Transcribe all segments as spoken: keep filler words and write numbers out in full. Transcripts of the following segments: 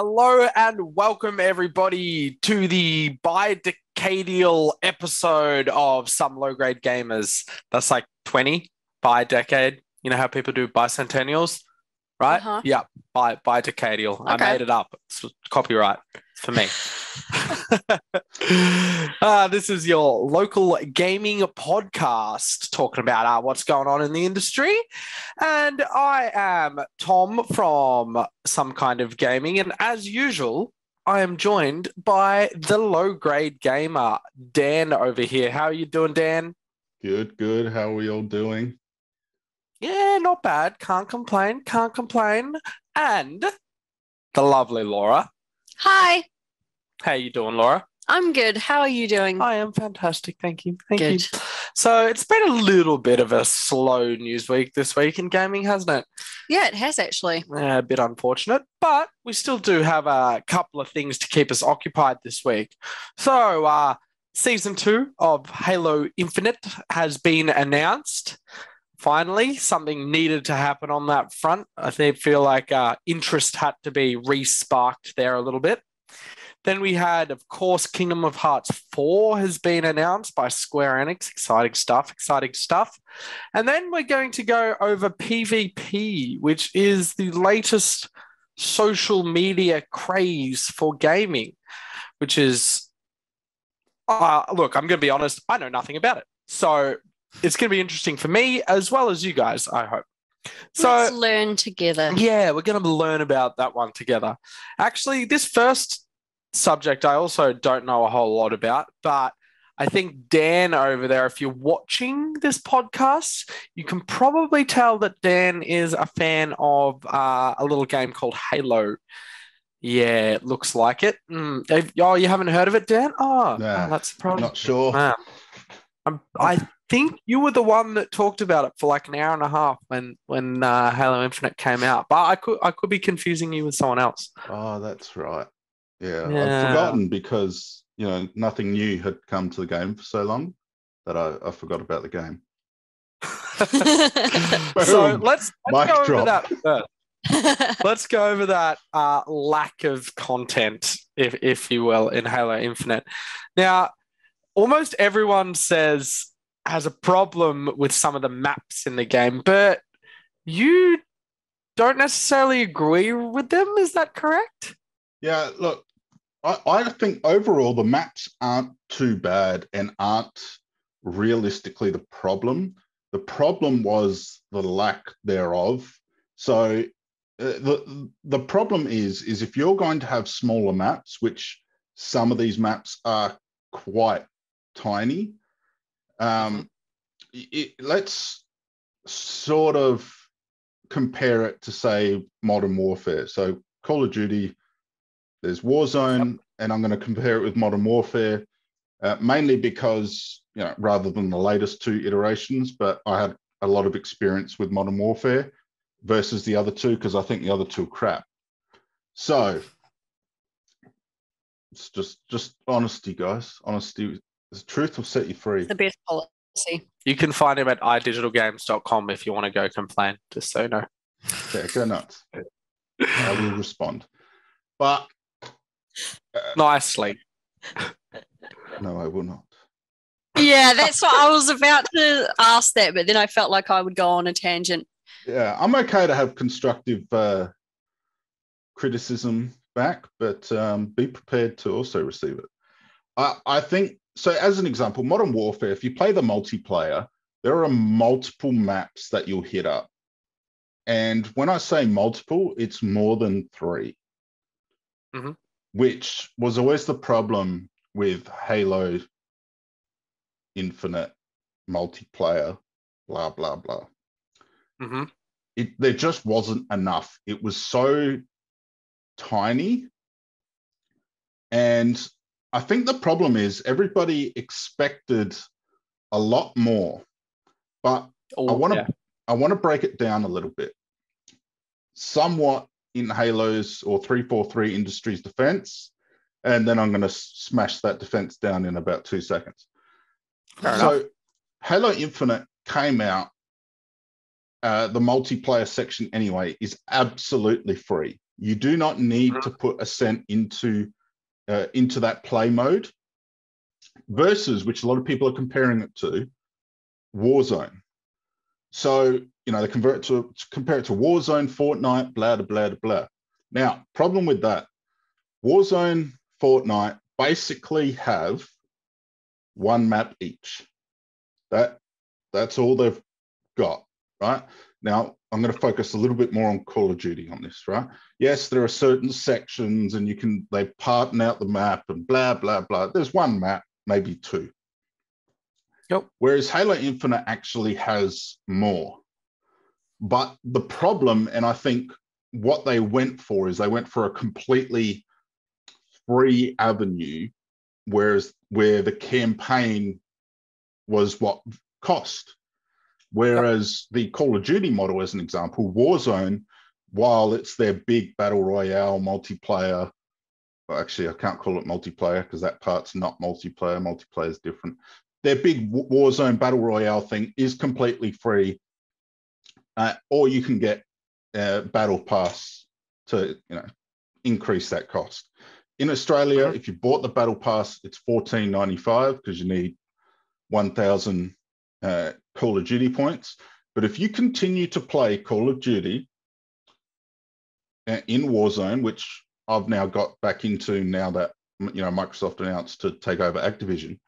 Hello and welcome everybody to the bi-decadial episode of Some Low-Grade Gamers. That's like twenty, bi-decade. You know how people do bicentennials, right? Uh-huh. Yeah, bi- bi-decadial. Okay. I made it up. It's copyright for me. uh, this is your local gaming podcast talking about uh, what's going on in the industry. And I am Tom from Some Kind of Gaming. And as usual, I am joined by the low-grade gamer, Dan, over here. How are you doing, Dan? Good, good. How are we all doing? Yeah, not bad. Can't complain. Can't complain. And the lovely Laura. Hi. How are you doing, Laura? I'm good. How are you doing? I am fantastic. Thank you. Thank good. you. So it's been a little bit of a slow news week this week in gaming, hasn't it? Yeah, it has actually. Yeah, a bit unfortunate, but we still do have a couple of things to keep us occupied this week. So uh, season two of Halo Infinite has been announced. Finally, something needed to happen on that front. I think feel like uh, interest had to be re-sparked there a little bit. Then we had, of course, Kingdom of Hearts four has been announced by Square Enix. Exciting stuff, exciting stuff. And then we're going to go over PvP, which is the latest social media craze for gaming, which is, uh, look, I'm going to be honest, I know nothing about it. So it's going to be interesting for me as well as you guys, I hope. So, let's learn together. Yeah, we're going to learn about that one together. Actually, this first subject I also don't know a whole lot about, but I think Dan over there, if you're watching this podcast, you can probably tell that Dan is a fan of uh, a little game called Halo. Yeah, it looks like it. Mm. Oh, you haven't heard of it, Dan? Oh, nah, oh that's probably not sure. Wow. I'm, I think you were the one that talked about it for like an hour and a half when when uh, Halo Infinite came out, but I could I could be confusing you with someone else. Oh, that's right. Yeah, yeah, I've forgotten because you know nothing new had come to the game for so long that I, I forgot about the game. so let's, let's go drop. over that first. Let's go over that uh, lack of content, if if you will, in Halo Infinite. Now, almost everyone says has a problem with some of the maps in the game, but you don't necessarily agree with them. Is that correct? Yeah, look, I, I think overall the maps aren't too bad and aren't realistically the problem. The problem was the lack thereof. So uh, the the problem is, is if you're going to have smaller maps, which some of these maps are quite tiny, um, it, let's sort of compare it to, say, Modern Warfare. So Call of Duty, there's Warzone, yep. And I'm going to compare it with Modern Warfare, uh, mainly because, you know, rather than the latest two iterations, but I had a lot of experience with Modern Warfare versus the other two because I think the other two are crap. So it's just just honesty, guys. Honesty, the truth will set you free. The best policy. You can find him at i digital games dot com if you want to go complain, just so you know. Yeah, go nuts. I will respond. But... Uh, nicely. No, I will not. Yeah, that's what I was about to ask that, but then I felt like I would go on a tangent. Yeah, I'm okay to have constructive uh, criticism back, but um, be prepared to also receive it. I, I think, so as an example, Modern Warfare, if you play the multiplayer, there are multiple maps that you'll hit up. And when I say multiple, it's more than three. Mm-hmm. Which was always the problem with Halo Infinite multiplayer, blah, blah, blah. Mm-hmm. It, there just wasn't enough. It was so tiny. And I think the problem is everybody expected a lot more. But oh, I want to yeah. I want to break it down a little bit. Somewhat in Halo's or three forty-three Industries defense, and then I'm going to smash that defense down in about two seconds. Fair so enough. Halo Infinite came out, uh, the multiplayer section anyway, is absolutely free. You do not need to put a cent into uh, into that play mode versus, which a lot of people are comparing it to, Warzone. So, you know, they convert it to, compare it to Warzone, Fortnite, blah, blah, blah, blah. Now, problem with that, Warzone, Fortnite basically have one map each. That That's all they've got, right? Now, I'm going to focus a little bit more on Call of Duty on this, right? Yes, there are certain sections and you can, they partner out the map and blah, blah, blah. There's one map, maybe two. Yep. Whereas Halo Infinite actually has more. But the problem, and I think what they went for, is they went for a completely free avenue, whereas where the campaign was what cost. Whereas yep. the Call of Duty model, as an example, Warzone, while it's their big battle royale multiplayer, well, actually, I can't call it multiplayer because that part's not multiplayer. Multiplayer is different. Their big Warzone battle royale thing is completely free, uh, or you can get uh, Battle Pass to, you know, increase that cost. In Australia, okay. if you bought the Battle Pass, it's fourteen ninety-five because you need one thousand uh, Call of Duty points. But if you continue to play Call of Duty uh, in Warzone, which I've now got back into now that, you know, Microsoft announced to take over Activision,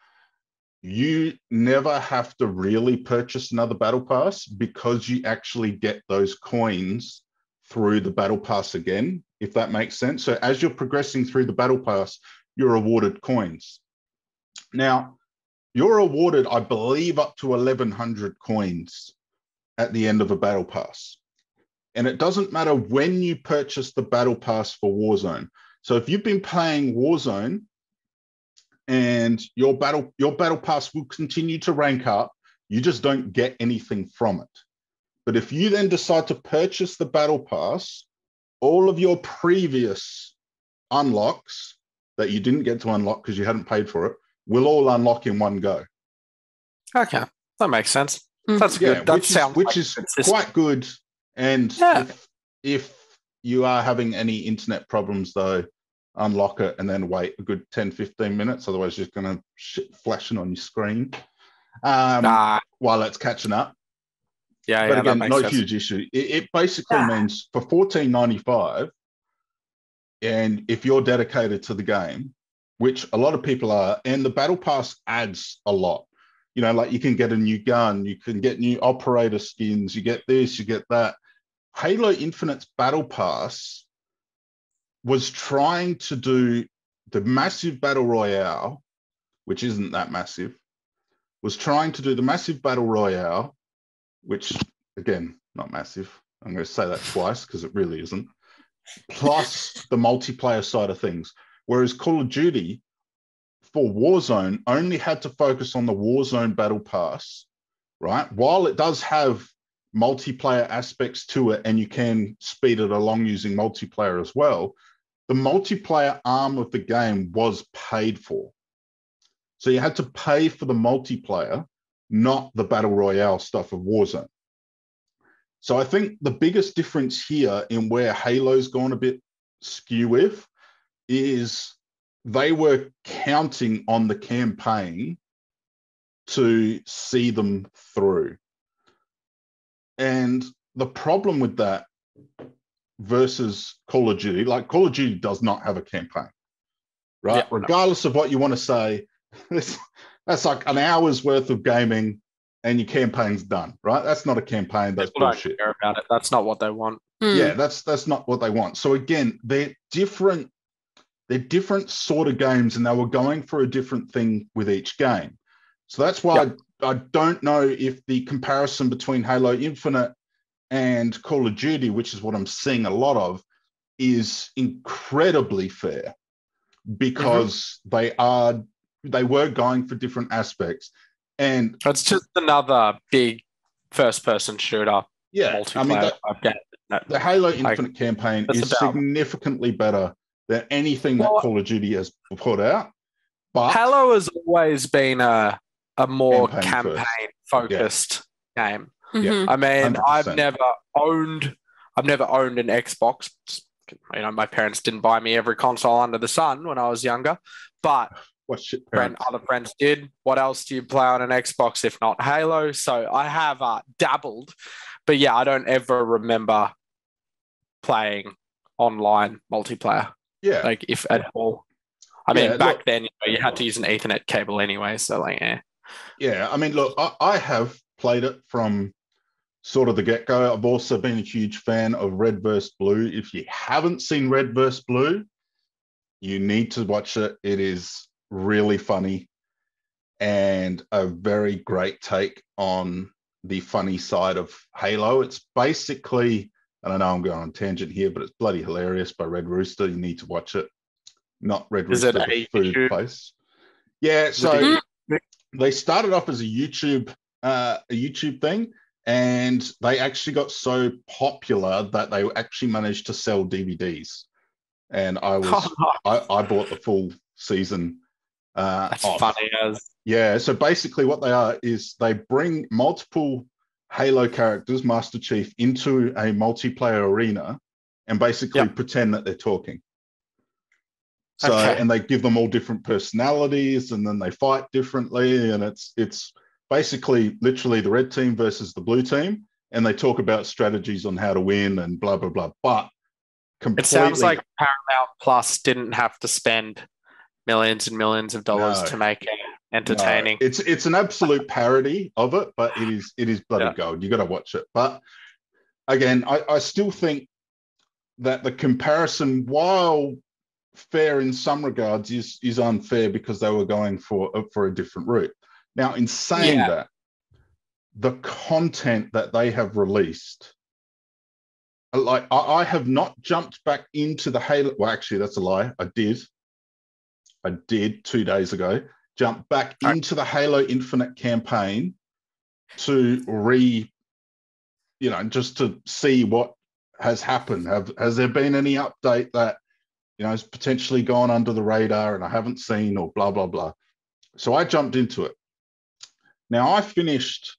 you never have to really purchase another Battle Pass because you actually get those coins through the Battle Pass again, if that makes sense. So as you're progressing through the Battle Pass, you're awarded coins. Now, you're awarded, I believe, up to eleven hundred coins at the end of a Battle Pass. And it doesn't matter when you purchase the Battle Pass for Warzone. So if you've been playing Warzone, and your battle, your battle pass will continue to rank up. You just don't get anything from it. But if you then decide to purchase the battle pass, all of your previous unlocks that you didn't get to unlock because you hadn't paid for it will all unlock in one go. Okay, that makes sense. That's yeah, good. That which sounds is, which like is quite good. And yeah. if, if you are having any internet problems though, unlock it and then wait a good ten fifteen minutes, otherwise you're just going to shit flashing on your screen um nah. while it's catching up. Yeah, but yeah, again, no sense. Huge issue. It, it basically yeah. means for fourteen ninety-five, and if you're dedicated to the game, which a lot of people are, and the battle pass adds a lot, you know, like you can get a new gun, you can get new operator skins, you get this, you get that. Halo Infinite's battle pass was trying to do the massive battle royale, which isn't that massive, was trying to do the massive battle royale, which, again, not massive. I'm going to say that twice because it really isn't, plus the multiplayer side of things. Whereas Call of Duty for Warzone only had to focus on the Warzone battle pass, right? While it does have multiplayer aspects to it and you can speed it along using multiplayer as well, the multiplayer arm of the game was paid for. So you had to pay for the multiplayer, not the battle royale stuff of Warzone. So I think the biggest difference here in where Halo's gone a bit skew with is they were counting on the campaign to see them through. And the problem with that versus Call of Duty, like Call of Duty does not have a campaign, right? Yeah, regardless no. of what you want to say, that's like an hour's worth of gaming and your campaign's done, right? That's not a campaign. That's People bullshit. Don't care about it. That's not what they want. Mm. Yeah, that's that's not what they want. So again, they're different, they're different sort of games, and they were going for a different thing with each game. So that's why yep. I, I don't know if the comparison between Halo Infinite and Call of Duty, which is what I'm seeing a lot of, is incredibly fair, because mm-hmm. they are they were going for different aspects. And it's just another big first-person shooter. Yeah, multiplayer. I mean, that, no, the Halo Infinite like, campaign is about... significantly better than anything well, that Call of Duty has put out. But Halo has always been a a more campaign, campaign focused yeah. game. Mm-hmm. I mean, one hundred percent. I've never owned, I've never owned an Xbox you know, my parents didn't buy me every console under the sun when I was younger, but What's your friend, other friends did. What else do you play on an Xbox if not Halo? So I have uh, dabbled, but yeah, I don't ever remember playing online multiplayer. Yeah, like if at all. I mean, yeah, back look, then you, know, you had to use an Ethernet cable anyway, so like, yeah. Yeah, I mean, look, I, I have played it from sort of the get-go. I've also been a huge fan of Red versus. Blue. If you haven't seen Red versus. Blue, you need to watch it. It is really funny and a very great take on the funny side of Halo. It's basically, and I know I'm going on a tangent here, but it's bloody hilarious by Red Rooster. You need to watch it. Not Red Rooster, but a food YouTube? place. Yeah, so they started off as a YouTube, uh, a YouTube thing, and they actually got so popular that they actually managed to sell D V Ds. And I was, I, I bought the full season. Uh, That's off. funny as yeah. So basically, what they are is they bring multiple Halo characters, Master Chief, into a multiplayer arena, and basically yep. pretend that they're talking. So okay. and they give them all different personalities, and then they fight differently, and it's it's basically literally the red team versus the blue team, and they talk about strategies on how to win and blah blah blah. But completely, it sounds like Paramount Plus didn't have to spend millions and millions of dollars no, to make it entertaining. No. It's it's an absolute parody of it, but it is it is bloody yeah. gold. You got to watch it. But again, I, I still think that the comparison, while fair in some regards, is is unfair because they were going for for a different route. Now, in saying yeah. that, the content that they have released, like I, I have not jumped back into the Halo. Well, actually, that's a lie. I did. I did two days ago. Jump back okay. into the Halo Infinite campaign to re, you know, just to see what has happened. Have has there been any update that, you know, it's potentially gone under the radar and I haven't seen or blah, blah, blah. So I jumped into it. Now, I finished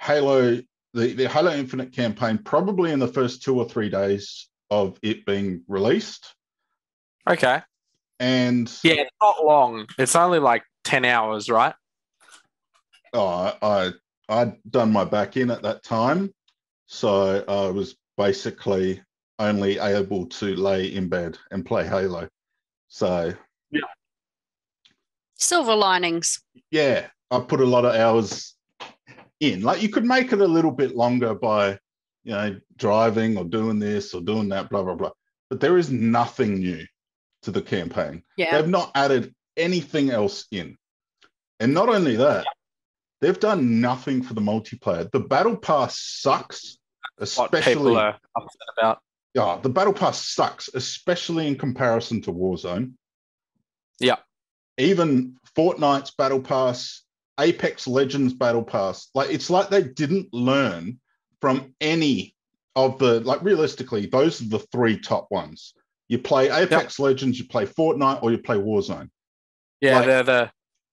Halo, the, the Halo Infinite campaign probably in the first two or three days of it being released. Okay. And... yeah, it's not long. It's only like ten hours, right? Oh, I, I'd done my back in at that time. So I was basically... only able to lay in bed and play Halo. So, yeah. Silver linings. Yeah. I put a lot of hours in. Like, you could make it a little bit longer by, you know, driving or doing this or doing that, blah, blah, blah. But there is nothing new to the campaign. Yeah. They've not added anything else in. And not only that, they've done nothing for the multiplayer. The Battle Pass sucks, especially. What people are upset about. Yeah, the Battle Pass sucks, especially in comparison to Warzone. Yeah. Even Fortnite's Battle Pass, Apex Legends Battle Pass, like it's like they didn't learn from any of the, like realistically, those are the three top ones. You play Apex yeah. Legends, you play Fortnite, or you play Warzone. Yeah, like, they're the,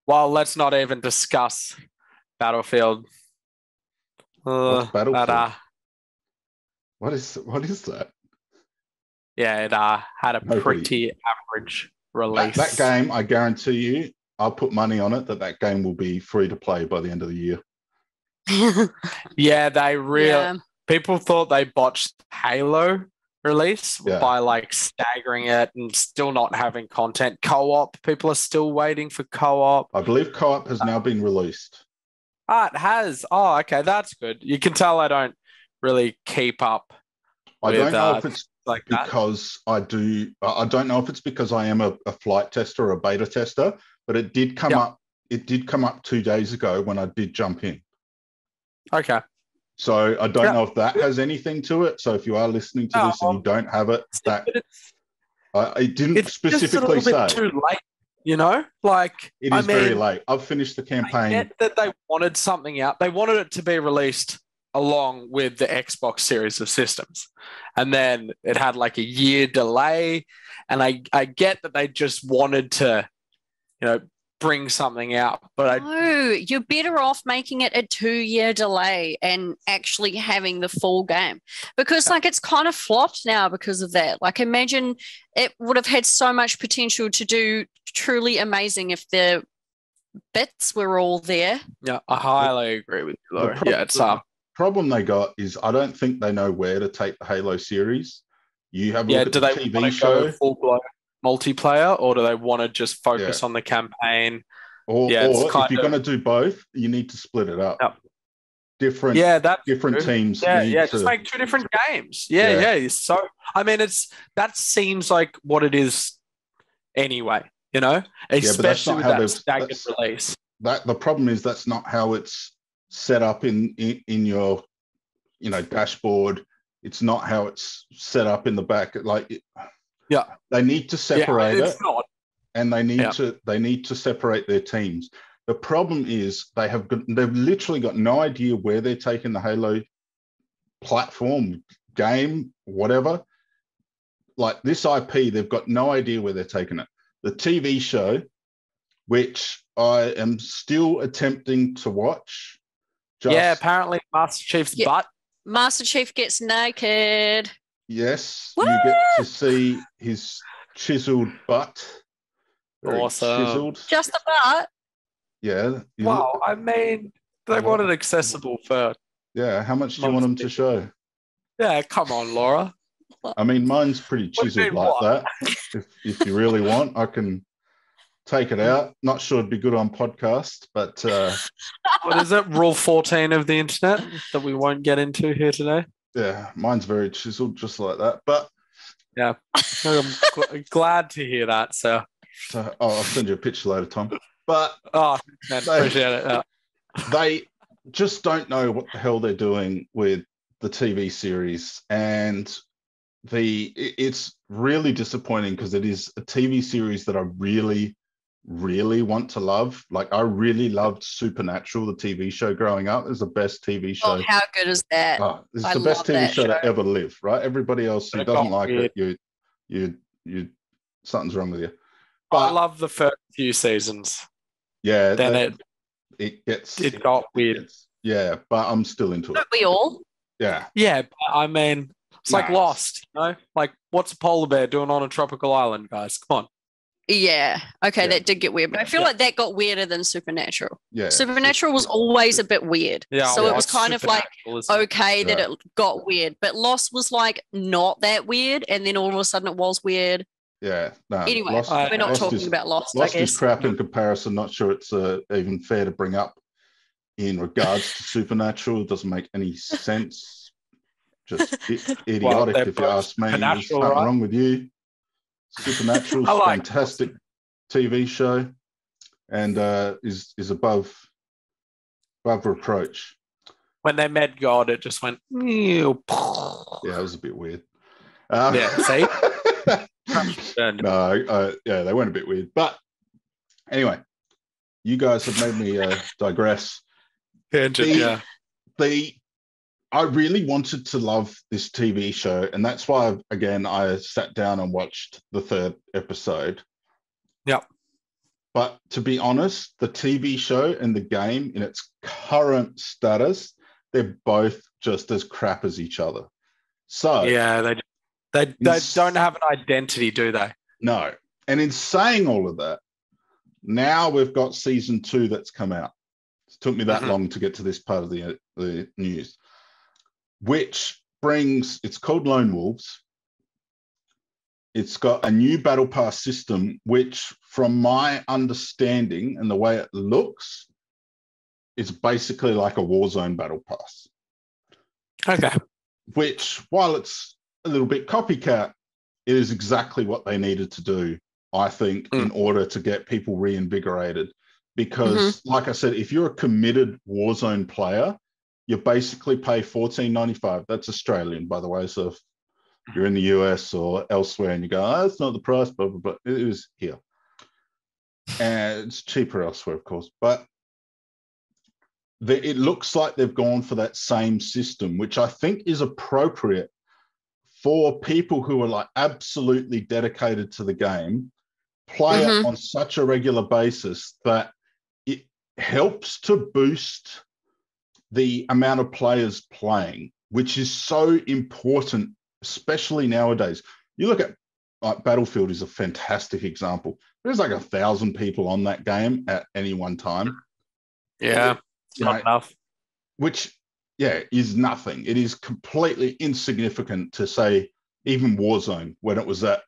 well, let's not even discuss Battlefield. Uh, Battlefield? But, uh, what is what is that? Yeah, it uh, had a Hopefully. pretty average release. That, that game, I guarantee you, I'll put money on it, that that game will be free to play by the end of the year. yeah, they really... Yeah. People thought they botched Halo release yeah. by, like, staggering it and still not having content. Co-op, people are still waiting for co-op. I believe co-op has uh, now been released. Ah, it has. Oh, okay, that's good. You can tell I don't really keep up I with, don't know uh, if it's... Like because that. I do, I don't know if it's because I am a, a flight tester or a beta tester, but it did come yep. up. It did come up two days ago when I did jump in. Okay. So I don't yep. know if that has anything to it. So if you are listening to no, this and you don't have it, that it's, I it didn't it's specifically just a little say. Bit too late, you know, like it is I mean, very late. I've finished the campaign. I get that they wanted something out. They wanted it to be released along with the Xbox series of systems. And then it had like a year delay. And I, I get that they just wanted to, you know, bring something out. But no, I, you're better off making it a two-year delay and actually having the full game, because like it's kind of flopped now because of that. Like imagine it would have had so much potential to do truly amazing if the bits were all there. Yeah, I highly agree with you, Laura. Problem, yeah, it's up. Uh, problem they got is I don't think they know where to take the Halo series. You have a yeah, look do at the they T V show. Go full blown multiplayer, or do they want to just focus yeah. on the campaign? Or, yeah, or if you're of... going to do both, you need to split it up. Yep. Different, yeah, that different true. teams. Yeah, need yeah, to... just make two different games. Yeah, yeah, yeah. So I mean, it's that seems like what it is anyway. You know, especially yeah, with that staggered release. That the problem is that's not how it's set up in, in in your you know dashboard. It's not how it's set up in the back. Like, it, yeah, they need to separate yeah, it, not. and they need yeah. to they need to separate their teams. The problem is they have got, they've literally got no idea where they're taking the Halo platform game, whatever. Like this I P, they've got no idea where they're taking it. The T V show, which I am still attempting to watch. Just... Yeah, apparently Master Chief's yeah. butt. Master Chief gets naked. Yes, Woo! You get to see his chiseled butt. Very awesome. Chiseled. Just the butt? Yeah. Wow, look... I mean, they want it accessible for... Yeah, how much do you want them to show? Yeah, come on, Laura. I mean, mine's pretty chiseled like what? that. If, if you really want, I can take it out. Not sure it'd be good on podcast, but... Uh, what is it? Rule fourteen of the internet that we won't get into here today? Yeah, mine's very chiseled, just like that. But yeah, I'm gl- glad to hear that, sir. So, oh, I'll send you a picture later, Tom. But oh, man, they, appreciate it. Yeah. They just don't know what the hell they're doing with the T V series, and... The it's really disappointing because it is a T V series that I really, really want to love. Like I really loved Supernatural, the T V show growing up. It was the best T V show. Oh, how good is that? Oh, it's I the best T V show, show to ever live, right? Everybody else who doesn't like it, you, you, you, something's wrong with you. But, I love the first few seasons. Yeah, then that, it it gets it got weird. It gets, yeah, but I'm still into Don't it. We all. Yeah. Yeah, but I mean. It's nice. Like Lost, you know? Like, what's a polar bear doing on a tropical island, guys? Come on. Yeah. Okay, yeah. That did get weird. But I feel yeah. like that got weirder than Supernatural. Yeah. Supernatural was always a bit weird. Yeah. So well, it was kind of like, okay, it? that yeah. it got weird. But Lost was, like, not that weird. And then all of a sudden it was weird. Yeah. No, anyway, Lost, we're not Lost talking is, about Lost, Lost I guess. Lost is crap in comparison. Not sure it's uh, even fair to bring up in regards to Supernatural. It doesn't make any sense. Just idiotic, well, if you ask me. There's nothing right? wrong with you. Supernatural's a like fantastic that. T V show, and uh, is is above above reproach. When they met God, it just went. Yeah, it was a bit weird. Um, yeah, see. no, uh, yeah, they went a bit weird. But anyway, you guys have made me uh, digress. Tangent, the, yeah. The I really wanted to love this T V show, and that's why, again, I sat down and watched the third episode. Yep. But to be honest, the T V show and the game in its current status, they're both just as crap as each other. So yeah, they they, they in, don't have an identity, do they? No. And in saying all of that, now we've got season two that's come out. It took me that mm-hmm. long to get to this part of the the news. Which brings, it's called Lone Wolves. It's got a new Battle Pass system, which from my understanding and the way it looks, it's basically like a Warzone Battle Pass. Okay. Which, while it's a little bit copycat, it is exactly what they needed to do, I think, mm. in order to get people reinvigorated. Because, mm-hmm. like I said, if you're a committed Warzone player, you basically pay fourteen dollars and ninety-five cents. That's Australian, by the way. So if you're in the U S or elsewhere and you go, oh, that's not the price, blah, blah, blah. It was here. And it's cheaper elsewhere, of course. But the, it looks like they've gone for that same system, which I think is appropriate for people who are like absolutely dedicated to the game, play mm-hmm. it on such a regular basis that it helps to boost the amount of players playing, which is so important, especially nowadays. You look at like Battlefield is a fantastic example. There's like a thousand people on that game at any one time. Yeah, you know, not enough. Which, yeah, is nothing. It is completely insignificant to say even Warzone when it was at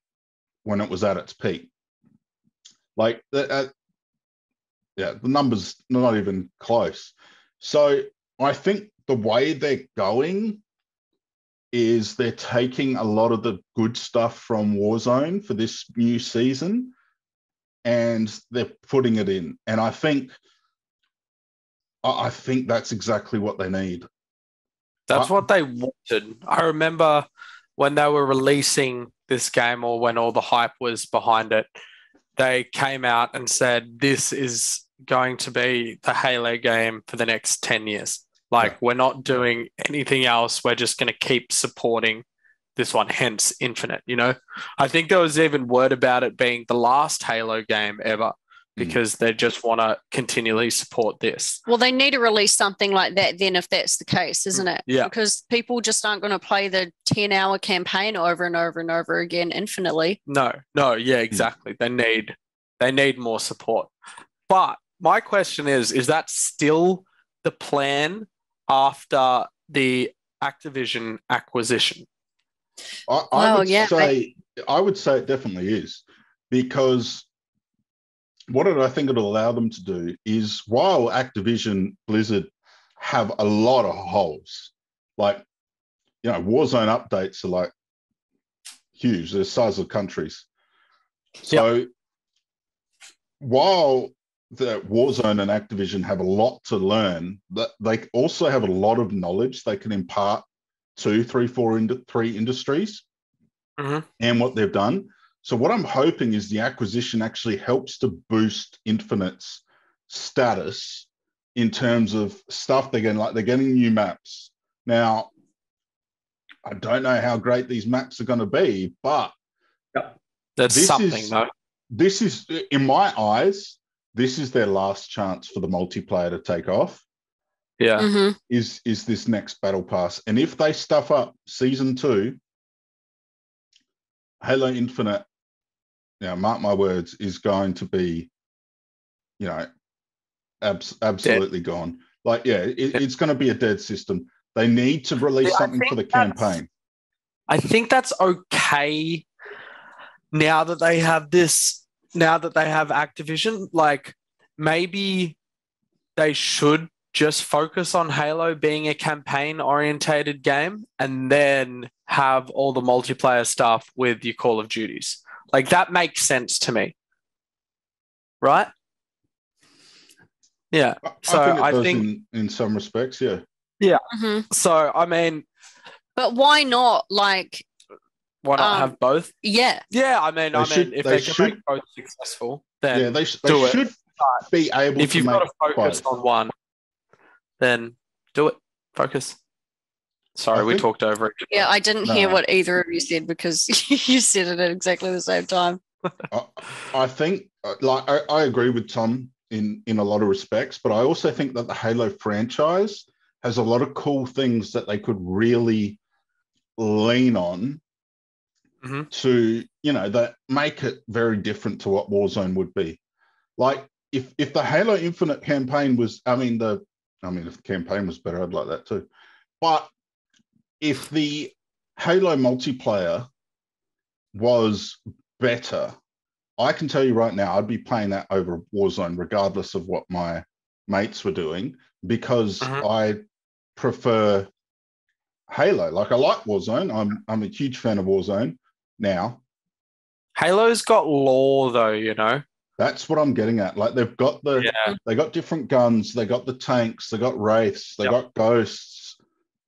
when it was at its peak. Like, uh, yeah, the numbers not even close. So I think the way they're going is they're taking a lot of the good stuff from Warzone for this new season and they're putting it in. And I think I think that's exactly what they need. That's I, what they wanted. I remember when they were releasing this game or when all the hype was behind it, they came out and said, this is going to be the Halo game for the next ten years. Like, yeah. We're not doing anything else. We're just going to keep supporting this one, hence Infinite, you know? I think there was even word about it being the last Halo game ever because mm. they just want to continually support this. Well, they need to release something like that then if that's the case, isn't it? Yeah. Because people just aren't going to play the ten-hour campaign over and over and over again infinitely. No, no, yeah, exactly. Mm. They need they need more support. But my question is, is that still the plan after the Activision acquisition? I, I oh, would yeah, say I... I would say it definitely is, because what did I think it'll allow them to do is, while Activision Blizzard have a lot of holes, like, you know, Warzone updates are like huge, they're the size of countries. So yep. while that Warzone and Activision have a lot to learn, but they also have a lot of knowledge they can impart to three, four, into three industries mm-hmm. and what they've done. So what I'm hoping is the acquisition actually helps to boost Infinite's status in terms of stuff they're getting. Like, they're getting new maps. Now, I don't know how great these maps are going to be, but yep. that's something, is, though. This is, in my eyes, this is their last chance for the multiplayer to take off. Yeah. Mm-hmm. Is is this next Battle Pass. And if they stuff up season two, Halo Infinite, you know, mark my words, is going to be, you know, abs- absolutely dead. Gone. Like, yeah, it, it's going to be a dead system. They need to release something for the campaign. I think that's okay now that they have this. Now that they have Activision, like, maybe they should just focus on Halo being a campaign-orientated game and then have all the multiplayer stuff with your Call of Duties. Like, that makes sense to me. Right? Yeah. So I think... I think in, in some respects, yeah. Yeah. Mm-hmm. So, I mean... But why not, like... Why not um, have both? Yeah. Yeah, I mean, they I mean, should, if they, they can should, make both successful, then yeah, they, sh- they do should it. Be able if to you've got to focus both. On one, then do it. Focus. Sorry, I we think, talked over it. Yeah, I didn't no. hear what either of you said because you said it at exactly the same time. I, I think, like, I, I agree with Tom in, in a lot of respects, but I also think that the Halo franchise has a lot of cool things that they could really lean on. Mm-hmm. To, you know, that make it very different to what Warzone would be. Like, if if the Halo Infinite campaign was, I mean, the, I mean, if the campaign was better, I'd like that too. But if the Halo multiplayer was better, I can tell you right now, I'd be playing that over Warzone, regardless of what my mates were doing, because mm-hmm. I prefer Halo. Like, I like Warzone. I'm I'm a huge fan of Warzone. Now, Halo's got lore, though, you know. That's what I'm getting at. Like, they've got the yeah. they got different guns, they got the tanks, they got wraiths, they yep. got ghosts.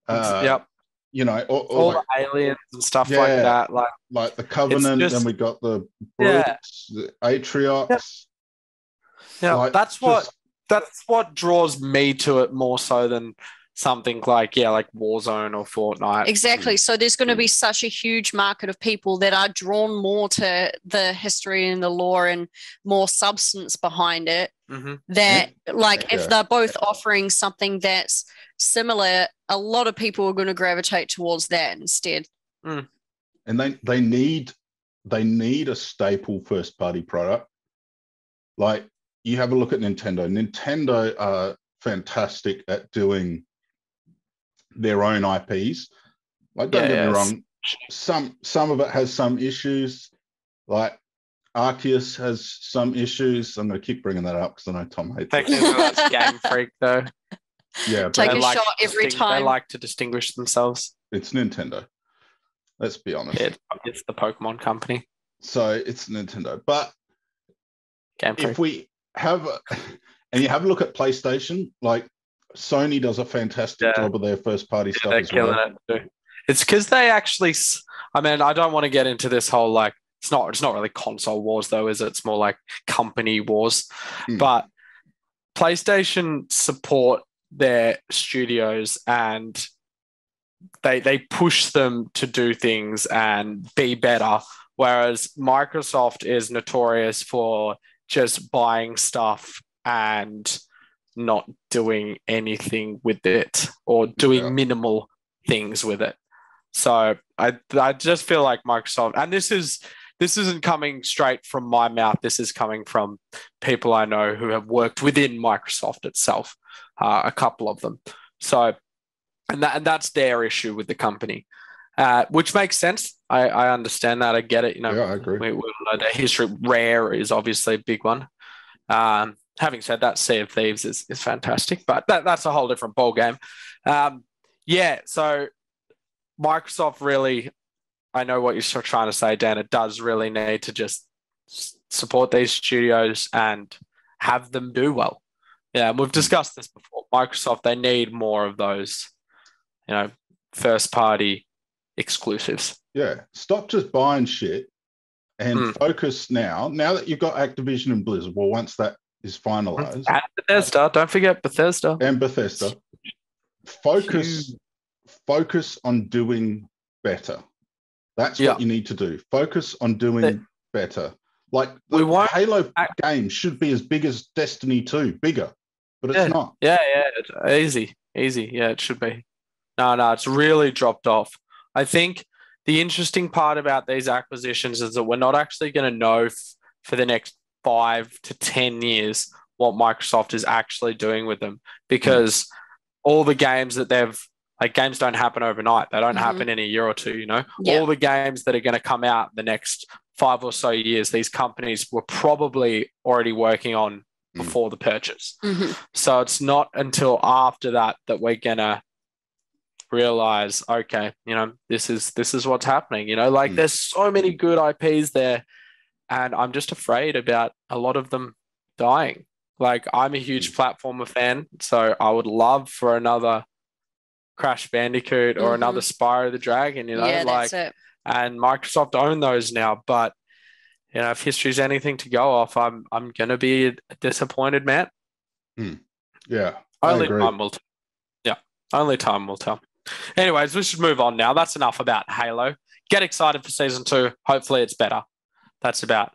Uh, yep. You know, all, all, all like, the aliens and stuff yeah, like that. Like, like the Covenant, just, and we got the brutes, yeah. the Atriox. Yeah, like, that's what just, that's what draws me to it more so than something like, yeah, like Warzone or Fortnite. Exactly. So there's going to be such a huge market of people that are drawn more to the history and the lore and more substance behind it. Mm-hmm. That, like, yeah. if they're both offering something that's similar, a lot of people are going to gravitate towards that instead. Mm. And they they need they need a staple first party product. Like, you have a look at Nintendo. Nintendo are fantastic at doing their own I Ps. Like, don't yeah, get yeah. me wrong, some some of it has some issues. Like, Arceus has some issues. I'm going to keep bringing that up because I know Tom hates it. That's Game Freak, though. Yeah, but take a like shot every time. They like to distinguish themselves. It's Nintendo. Let's be honest. It's, it's the Pokemon company. So it's Nintendo. But Game Freak. If we have, a, and you have a look at PlayStation, like, Sony does a fantastic yeah. job of their first party yeah, stuff. They're as killing well. it too. It's because they actually, I mean, I don't want to get into this whole like, It's not. It's not really console wars, though, is it? It's more like company wars. Mm. But PlayStation support their studios, and they they push them to do things and be better. Whereas Microsoft is notorious for just buying stuff and not doing anything with it, or doing yeah. minimal things with it. So I I just feel like Microsoft, and this is. This isn't coming straight from my mouth. This is coming from people I know who have worked within Microsoft itself, uh, a couple of them. So, and, that, and that's their issue with the company, uh, which makes sense. I, I understand that. I get it. You know, yeah, I agree. We, we know the history. Rare is obviously a big one. Um, having said that, Sea of Thieves is, is fantastic, but that, that's a whole different ballgame. Um, yeah, so Microsoft really... I know what you're trying to say, Dan. It does really need to just support these studios and have them do well. Yeah, and we've discussed this before. Microsoft, they need more of those, you know, first-party exclusives. Yeah. Stop just buying shit and mm. focus now. Now that you've got Activision and Blizzard, well, once that is finalized. And Bethesda. Don't forget Bethesda. And Bethesda. Focus, Huge. focus on doing better. That's yeah. what you need to do. Focus on doing it, better. Like, we the Halo act- game should be as big as Destiny two, bigger, but it's yeah, not. Yeah, yeah, it's easy, easy. Yeah, it should be. No, no, it's really dropped off. I think the interesting part about these acquisitions is that we're not actually going to know f- for the next five to ten years what Microsoft is actually doing with them, because mm-hmm. all the games that they've Like games don't happen overnight. They don't mm-hmm. happen in a year or two, you know. Yeah. All the games that are going to come out in the next five or so years, these companies were probably already working on mm. before the purchase. Mm-hmm. So it's not until after that that we're going to realize, okay, you know, this is this is what's happening. You know, like mm. there's so many good I Ps there, and I'm just afraid about a lot of them dying. Like, I'm a huge platformer fan, so I would love for another Crash Bandicoot or mm-hmm. another Spyro the Dragon, you know, yeah, like, that's it. And Microsoft own those now. But, you know, if history's anything to go off, I'm I'm gonna be a disappointed man. Mm. Yeah, only time will. T- yeah, only time will tell. Anyways, we should move on now. That's enough about Halo. Get excited for season two. Hopefully, it's better. That's about.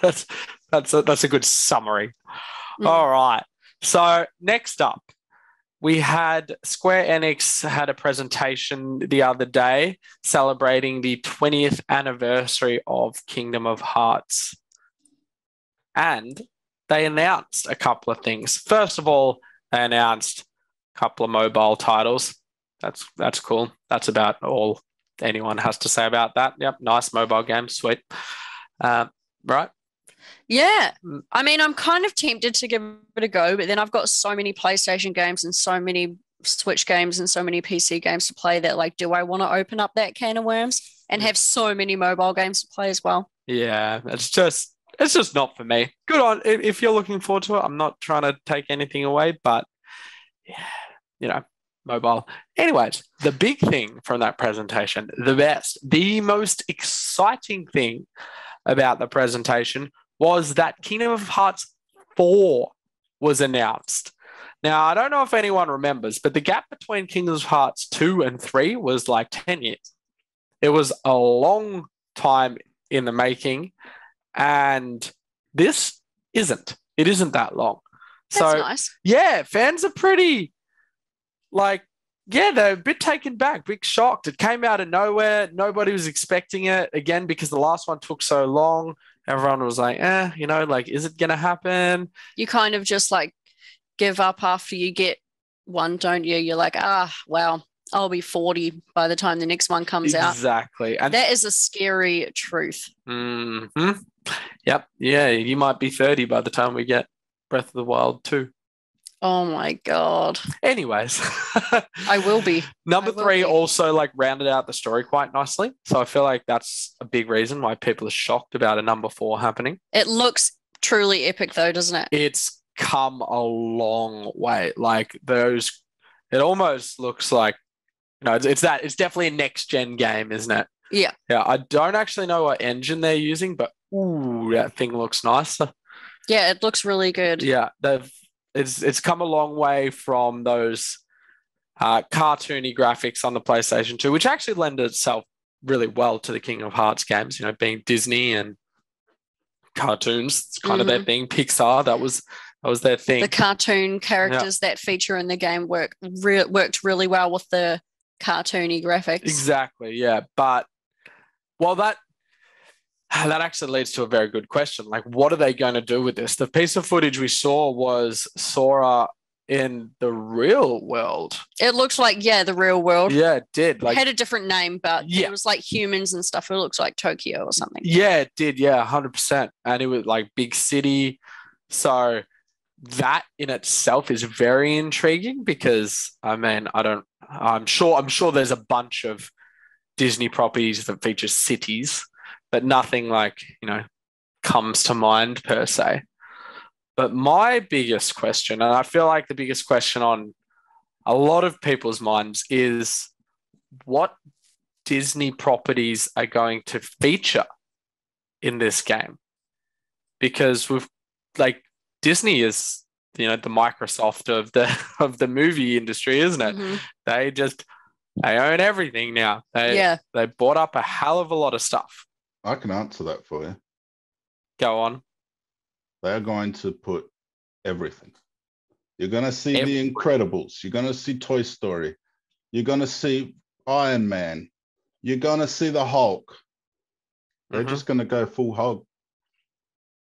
that's that's a, that's a good summary. Mm. All right. So next up. We had Square Enix had a presentation the other day celebrating the twentieth anniversary of Kingdom of Hearts. And they announced a couple of things. First of all, they announced a couple of mobile titles. That's that's cool. That's about all anyone has to say about that. Yep, nice mobile game. Sweet. Uh, right? Yeah. I mean, I'm kind of tempted to give it a go, but then I've got so many PlayStation games and so many Switch games and so many P C games to play that, like, do I want to open up that can of worms and have so many mobile games to play as well? Yeah, it's just it's just not for me. Good on if you're looking forward to it. I'm not trying to take anything away, but, yeah, you know, mobile. Anyways, the big thing from that presentation, the best, the most exciting thing about the presentation was that Kingdom of Hearts four was announced. Now, I don't know if anyone remembers, but the gap between Kingdom Hearts two and three was like ten years. It was a long time in the making, and this isn't. It isn't that long. That's so nice. Yeah, fans are pretty, like, yeah, they're a bit taken back, a bit shocked. It came out of nowhere. Nobody was expecting it, again, because the last one took so long. Everyone was like, eh, you know, like, is it going to happen? You kind of just, like, give up after you get one, don't you? You're like, ah, wow, I'll be forty by the time the next one comes exactly. out. Exactly. And that is a scary truth. Mm-hmm. Yep. Yeah, you might be thirty by the time we get Breath of the Wild two. Oh, my God. Anyways. I will be. Number will three be. Also, like, rounded out the story quite nicely. So I feel like that's a big reason why people are shocked about a number four happening. It looks truly epic, though, doesn't it? It's come a long way. Like, those... It almost looks like... You know, it's, it's that... It's definitely a next-gen game, isn't it? Yeah. Yeah, I don't actually know what engine they're using, but, ooh, that thing looks nice. Yeah, it looks really good. Yeah, they've... It's it's come a long way from those uh, cartoony graphics on the PlayStation two, which actually lend itself really well to the Kingdom Hearts games, you know, being Disney and cartoons. It's kind mm-hmm. of their thing. Pixar, that was that was their thing. The cartoon characters yeah. that feature in the game work re- worked really well with the cartoony graphics. Exactly, yeah. But, well, that... That actually leads to a very good question. Like, what are they going to do with this? The piece of footage we saw was Sora in the real world. It looked like, yeah, the real world. Yeah, it did. Like, it had a different name, but yeah. it was like humans and stuff. It looks like Tokyo or something. Yeah, it did. Yeah, one hundred percent. And it was like big city. So that in itself is very intriguing because, I mean, I don't, I'm sure, I'm sure there's a bunch of Disney properties that feature cities. But nothing like, you know, comes to mind per se. But my biggest question, and I feel like the biggest question on a lot of people's minds, is what Disney properties are going to feature in this game? Because we've, like, Disney is, you know, the Microsoft of the of the movie industry, isn't it? Mm-hmm. They just they own everything now. They yeah. they bought up a hell of a lot of stuff. I can answer that for you. Go on. They are going to put everything. You're going to see Every- The Incredibles. You're going to see Toy Story. You're going to see Iron Man. You're going to see the Hulk. They're mm-hmm. just going to go full Hulk.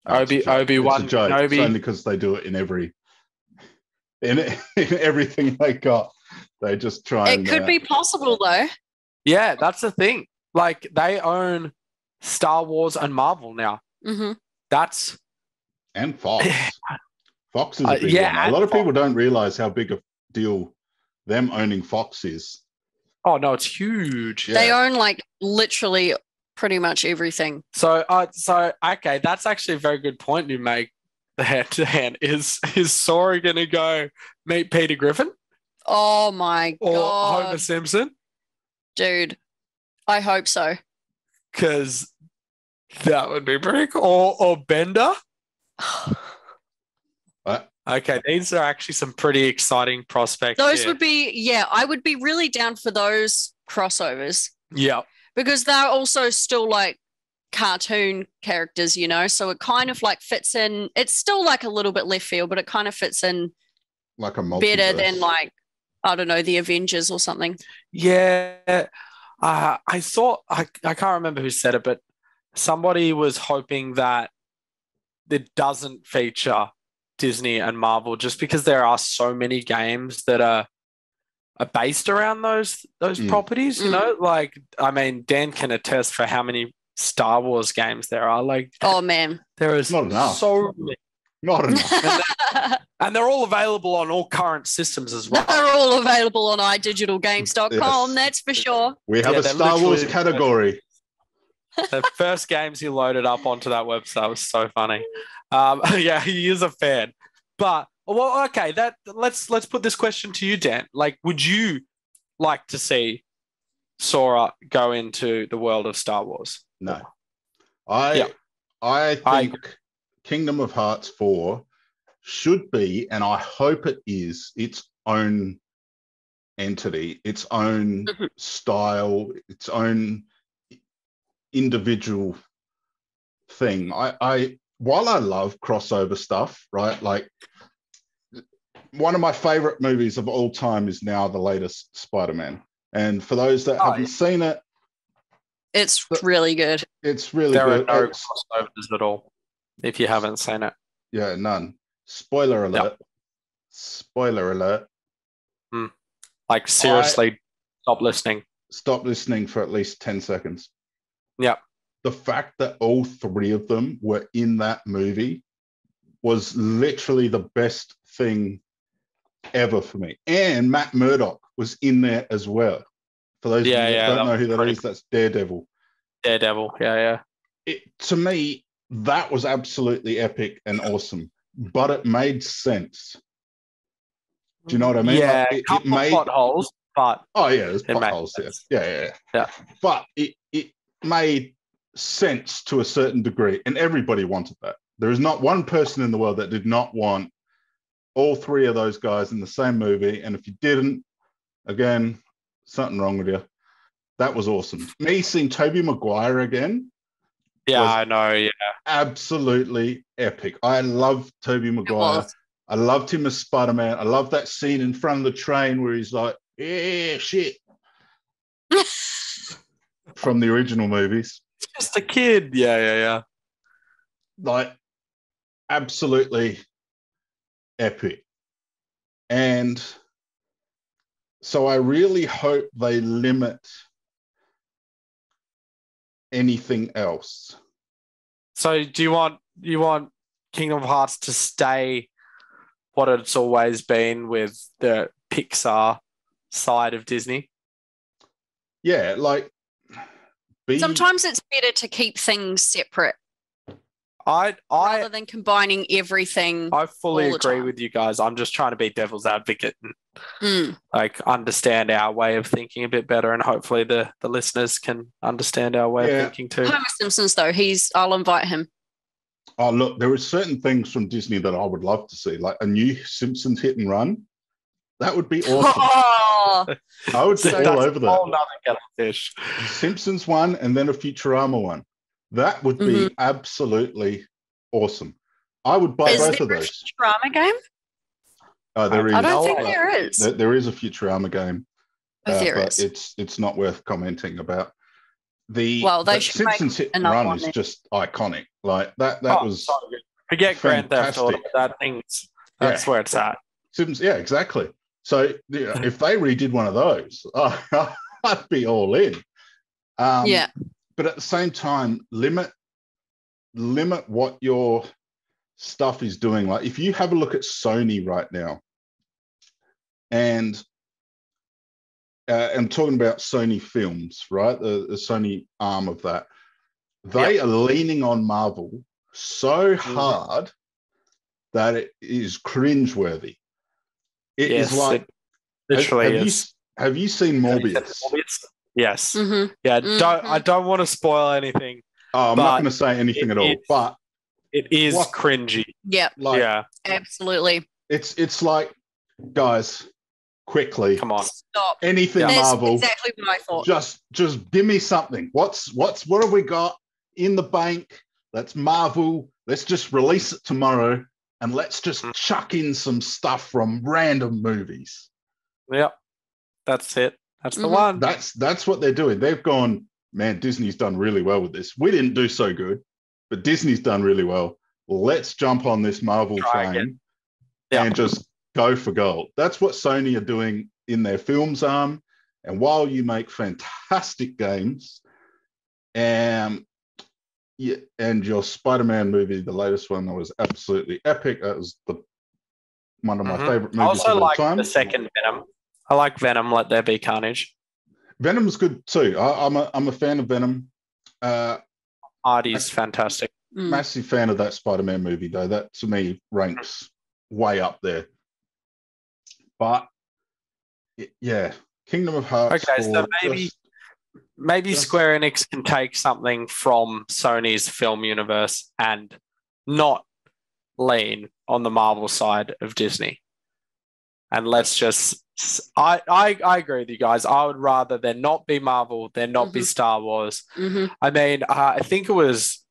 Obi- Obi-Wan. It's, Obi- it's only because they do it in every... In, it, in everything they got. They just try it and... It could uh, be possible, though. Yeah, that's the thing. Like, they own... Star Wars and Marvel now. Mm-hmm. That's and Fox. Fox is a big uh, yeah, one. A lot of Fox. People don't realize how big a deal them owning Fox is. Oh no, it's huge. Yeah. They own like literally pretty much everything. So, uh, so okay, that's actually a very good point you make. There, Dan, is is Sora gonna go meet Peter Griffin? Oh my or god, or Homer Simpson, dude. I hope so. Because that would be pretty cool. Or, or Bender. What? Okay, these are actually some pretty exciting prospects. Those here. would be, yeah, I would be really down for those crossovers. Yeah. Because they're also still like cartoon characters, you know, so it kind of like fits in. It's still like a little bit left field, but it kind of fits in like a multiverse. Better than like, I don't know, the Avengers or something. Yeah. Uh, I saw, I, I can't remember who said it, but somebody was hoping that it doesn't feature Disney and Marvel just because there are so many games that are, are based around those those mm. properties, you mm. know? Like, I mean, Dan can attest for how many Star Wars games there are. Like, oh, man. There is Not enough. so many. Not enough. And, they're, and they're all available on all current systems as well. They're all available on i digital games dot com, yes. That's for sure. We have yeah, a Star Wars category. The first games he loaded up onto that website was so funny. Um, yeah, he is a fan. But, well, okay, that let's let's put this question to you, Dan. Like, would you like to see Sora go into the world of Star Wars? No. I, yeah. I think... I, Kingdom of Hearts four should be, and I hope it is, its own entity, its own mm-hmm. style, its own individual thing. I, I while I love crossover stuff, right? Like, one of my favorite movies of all time is now the latest Spider-Man. And for those that oh, haven't seen it, it's really good. It's really there good. There are no crossovers at all if you haven't seen it. Yeah, none. Spoiler alert. Yep. Spoiler alert. Mm. Like, seriously, I, stop listening. Stop listening for at least ten seconds. Yeah. The fact that all three of them were in that movie was literally the best thing ever for me. And Matt Murdock was in there as well. For those yeah, who yeah, don't know who that is, that's Daredevil. Daredevil, yeah, yeah. It, to me, that was absolutely epic and awesome, but it made sense. Do you know what I mean? Yeah, like, it, it made potholes, but oh yeah, there's potholes. Yeah. Yeah, yeah, yeah, yeah. But it it made sense to a certain degree, and everybody wanted that. There is not one person in the world that did not want all three of those guys in the same movie, and if you didn't, again, something wrong with you. That was awesome. Me seeing Tobey Maguire again. Yeah, I know. Yeah, absolutely epic. I love Tobey Maguire. I loved him as Spider-Man. I love that scene in front of the train where he's like, "Yeah, shit," from the original movies. Just a kid. Yeah, yeah, yeah. Like, absolutely epic. And so I really hope they limit anything else. So do you want you want Kingdom Hearts to stay what it's always been with the Pixar side of Disney? Yeah, like... Be... Sometimes it's better to keep things separate I, I, rather than combining everything. I fully agree with you guys. I'm just trying to be devil's advocate and mm. like understand our way of thinking a bit better, and hopefully the, the listeners can understand our way yeah. of thinking too. Homer Simpson's though, he's I'll invite him. Oh look, there are certain things from Disney that I would love to see, like a new Simpsons hit and run. That would be awesome. Oh, I would so be all over that. Fish. Simpsons one and then a Futurama one. That would be mm-hmm. absolutely awesome. I would buy is both of those. Is there a Futurama game? Oh, there is. I don't think there is. There, there is a Futurama game. Oh, uh, there but is. It's, it's not worth commenting about. The well, they should Simpsons make hit and run one is then. Just iconic. Like that. That oh, was so forget fantastic. Grand Theft Auto. That thing's that's yeah. where it's at. Simpsons, yeah, exactly. So yeah, if they redid one of those, oh, I'd be all in. Um, yeah. But at the same time, limit limit what your stuff is doing. Like if you have a look at Sony right now, and uh, I'm talking about Sony Films, right? The, the Sony arm of that. They yep. are leaning on Marvel so hard mm-hmm. that it is cringeworthy. It yes, is like... It literally have, have is. You, have you seen Morbius? Yes. Mm-hmm. Yeah. Mm-hmm. Don't. I don't want to spoil anything. Oh, I'm not going to say anything at all. Is, but it is what, cringy. Yeah. Like, yeah. Absolutely. It's it's like, guys, quickly. Come on. Stop. Anything yeah. Marvel. That's exactly what I thought. Just just give me something. What's what's what have we got in the bank? That's Marvel. Let's just release it tomorrow, and let's just mm-hmm. chuck in some stuff from random movies. Yep. That's it. That's the mm-hmm. one. That's that's what they're doing. They've gone, man, Disney's done really well with this. We didn't do so good, but Disney's done really well. Let's jump on this Marvel Try train yeah. and just go for gold. That's what Sony are doing in their films arm. And while you make fantastic games, um, yeah, and your Spider-Man movie, the latest one, that was absolutely epic. That was the one of my mm-hmm. favorite movies of all time. I also like the second Venom. I like Venom, Let There Be Carnage. Venom's good too. I, I'm a I'm a fan of Venom. Uh, Artie's fantastic. Massive mm. fan of that Spider-Man movie though. That to me ranks way up there. But yeah, Kingdom of Hearts. Okay, so maybe just, maybe just... Square Enix can take something from Sony's film universe and not lean on the Marvel side of Disney. And let's just, I, I, I agree with you guys. I would rather there not be Marvel, there not mm-hmm. be Star Wars. Mm-hmm. I mean, uh, I think it was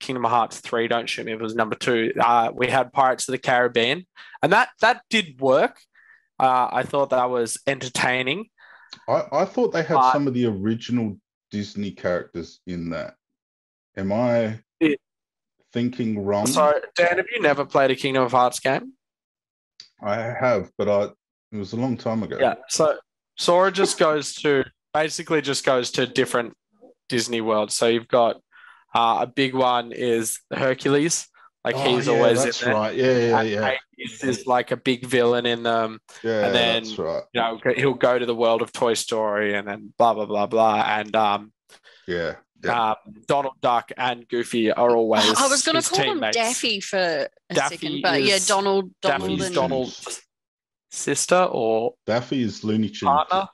Kingdom Hearts three, don't shoot me if it was number two. Uh, we had Pirates of the Caribbean, and that, that did work. Uh, I thought that was entertaining. I, I thought they had uh, some of the original Disney characters in that. Am I it, thinking wrong? Sorry, Dan, have you never played a Kingdom Hearts game? I have, but I, it was a long time ago. Yeah, so Sora just goes to, basically just goes to different Disney worlds. So you've got uh, a big one is Hercules. Like oh, he's yeah, always that's in there. Right. Yeah, yeah, and yeah. Hades is like a big villain in them. Yeah, and then that's right. You know, he'll go to the world of Toy Story and then blah blah blah blah. And um, yeah, yeah. Um, Donald Duck and Goofy are always. I was going to call teammates. him Daffy for a Daffy second, but yeah, Donald. Donald Daffy's and... Donald's sister or Daffy's Looney Tunes partner.